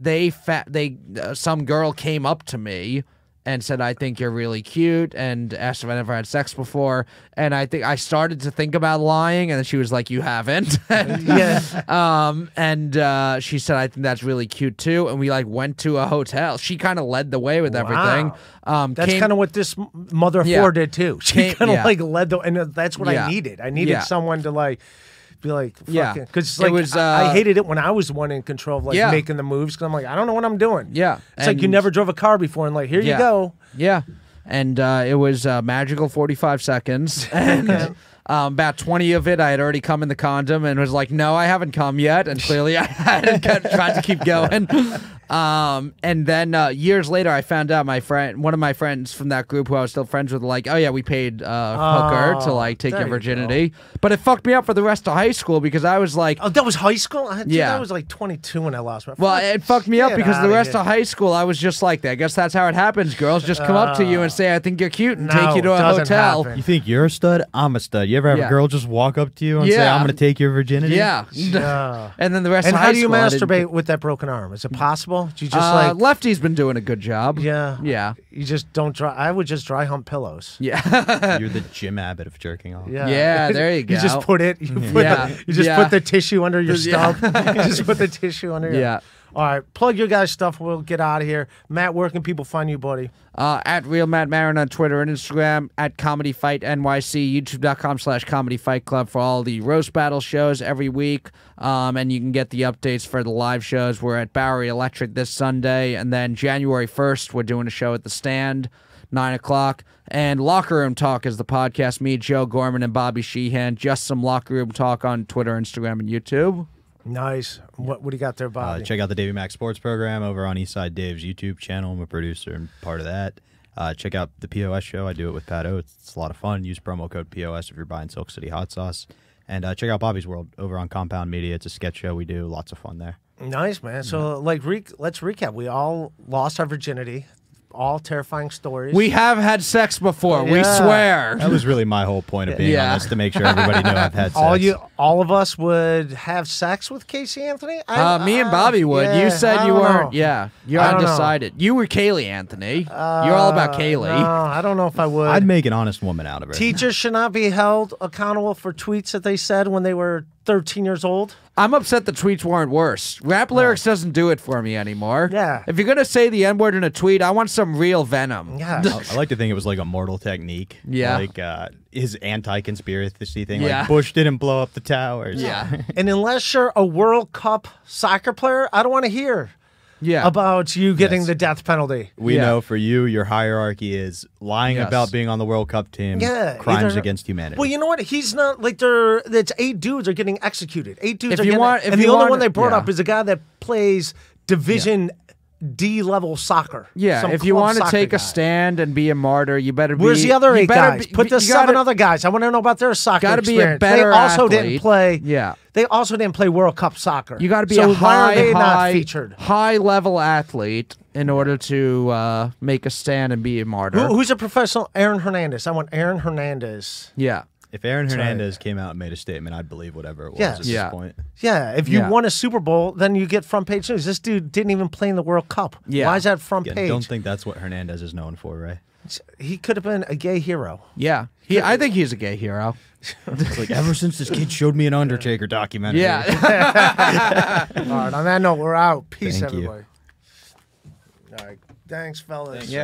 they fat they uh, some girl came up to me and said, "I think you're really cute," and asked if I never had sex before. And I think I started to think about lying, and then she was like, "You haven't." and, yeah. um, and uh, she said, "I think that's really cute too." And we like went to a hotel. She kind of led the way with wow. everything. Um, that's kind of what this mother of yeah. four did too. She kind of yeah. like led the, and that's what yeah. I needed. I needed yeah. someone to like. Be like, fuck yeah, because like, uh, I, I hated it when I was the one in control of like yeah. making the moves because I'm like, I don't know what I'm doing. Yeah, it's and like you never drove a car before, and like here yeah. you go. Yeah, and uh, it was a magical forty-five seconds, and um, about twenty of it I had already come in the condom, and was like, no, I haven't come yet, and clearly I hadn't kept, tried to keep going. Um, and then uh, years later, I found out my friend, one of my friends from that group who I was still friends with, like, oh yeah, we paid uh, hooker oh, to like take your virginity, you but it fucked me up for the rest of high school because I was like, oh, that was high school. I, dude, yeah, I was like twenty-two when I lost my. Well, it fucked me up because the rest of, of high school I was just like that. I guess that's how it happens. Girls just come uh, up to you and say, "I think you're cute," and no, take you to a hotel. Happen. You think you're a stud? I'm a stud. You ever have yeah. a girl just walk up to you and yeah. say, "I'm going to take your virginity"? Yeah. yeah. And then the rest. And of high how do you school, masturbate with that broken arm? Is it possible? You just uh, like Lefty's been doing a good job. Yeah, yeah. You just don't dry. I would just dry hump pillows. Yeah, you're the Jim Abbott of jerking off. Yeah, yeah there you go. You just put it. You, put yeah. the, you just yeah. put the tissue under your stump. Yeah. You just put the tissue under. Yeah. Your... All right, plug your guys' stuff. We'll get out of here. Matt, where can people find you, buddy? Uh, at Real Matt Maran on Twitter and Instagram, at Comedy Fight N Y C, YouTube.com slash Comedy Fight Club for all the roast battle shows every week. Um, and you can get the updates for the live shows. We're at Bowery Electric this Sunday, and then January first, we're doing a show at the Stand, nine o'clock. And Locker Room Talk is the podcast. Me, Joe Gorman, and Bobby Sheehan. Just some Locker Room Talk on Twitter, Instagram, and YouTube. Nice. What what do you got there, Bobby? Uh, check out the Davey Mac Sports program over on Eastside Dave's YouTube channel. I'm a producer and part of that. Uh, check out the P O S show. I do it with Pat Oates. It's a lot of fun. Use promo code P O S if you're buying Silk City Hot Sauce. And uh, check out Bobby's World over on Compound Media. It's a sketch show we do. Lots of fun there. Nice, man. So yeah. like, re let's recap. We all lost our virginity. All terrifying stories. We have had sex before. Yeah. We swear. That was really my whole point of being yeah. on this, to make sure everybody knew I've had sex. All you, all of us would have sex with Casey Anthony. I, uh, me I, and Bobby would. Yeah, you said you weren't. Know. Yeah, you're undecided. Know. You were Kaylee Anthony. Uh, you're all about Kaylee. No, I don't know if I would. I'd make an honest woman out of her. Teachers should not be held accountable for tweets that they said when they were thirteen years old. I'm upset the tweets weren't worse. Rap lyrics no. doesn't do it for me anymore. Yeah. If you're going to say the N word in a tweet, I want some real venom. Yeah. I like to think it was like a Mortal Technique. Yeah. Like uh, his anti-conspiracy thing. Yeah. Like Bush didn't blow up the towers. Yeah. And unless you're a World Cup soccer player, I don't want to hear yeah. about you getting yes. the death penalty. We yeah. know for you, your hierarchy is lying yes. about being on the World Cup team, yeah, crimes either. against humanity. Well, you know what? He's not like they're, it's eight dudes are getting executed. Eight dudes if are you getting want, if And you the want, only one they brought yeah. up is a guy that plays Division yeah. D level soccer. Yeah, Some if you want to take guy. a stand and be a martyr, you better be. Where's the other eight guys? Be, Put the seven gotta, other guys. I want to know about their soccer gotta experience. Be a better they also athlete. didn't play. Yeah, they also didn't play World Cup soccer. You got to be so a high, high, not featured? high level athlete in order to uh, make a stand and be a martyr. Who, who's a professional? Aaron Hernandez. I want Aaron Hernandez. Yeah. If Aaron Hernandez Sorry. came out and made a statement, I'd believe whatever it was yeah. at this yeah. point. Yeah, if you yeah. won a Super Bowl, then you get front page news. This dude didn't even play in the World Cup. Yeah. Why is that front yeah, page? I don't think that's what Hernandez is known for, right? He could have been a gay hero. Yeah, he, I think he's a gay hero. Like, ever since this kid showed me an Undertaker documentary. Yeah. All right, on that note, we're out. Peace, Thank everybody. You. All right, thanks, fellas. Thank you.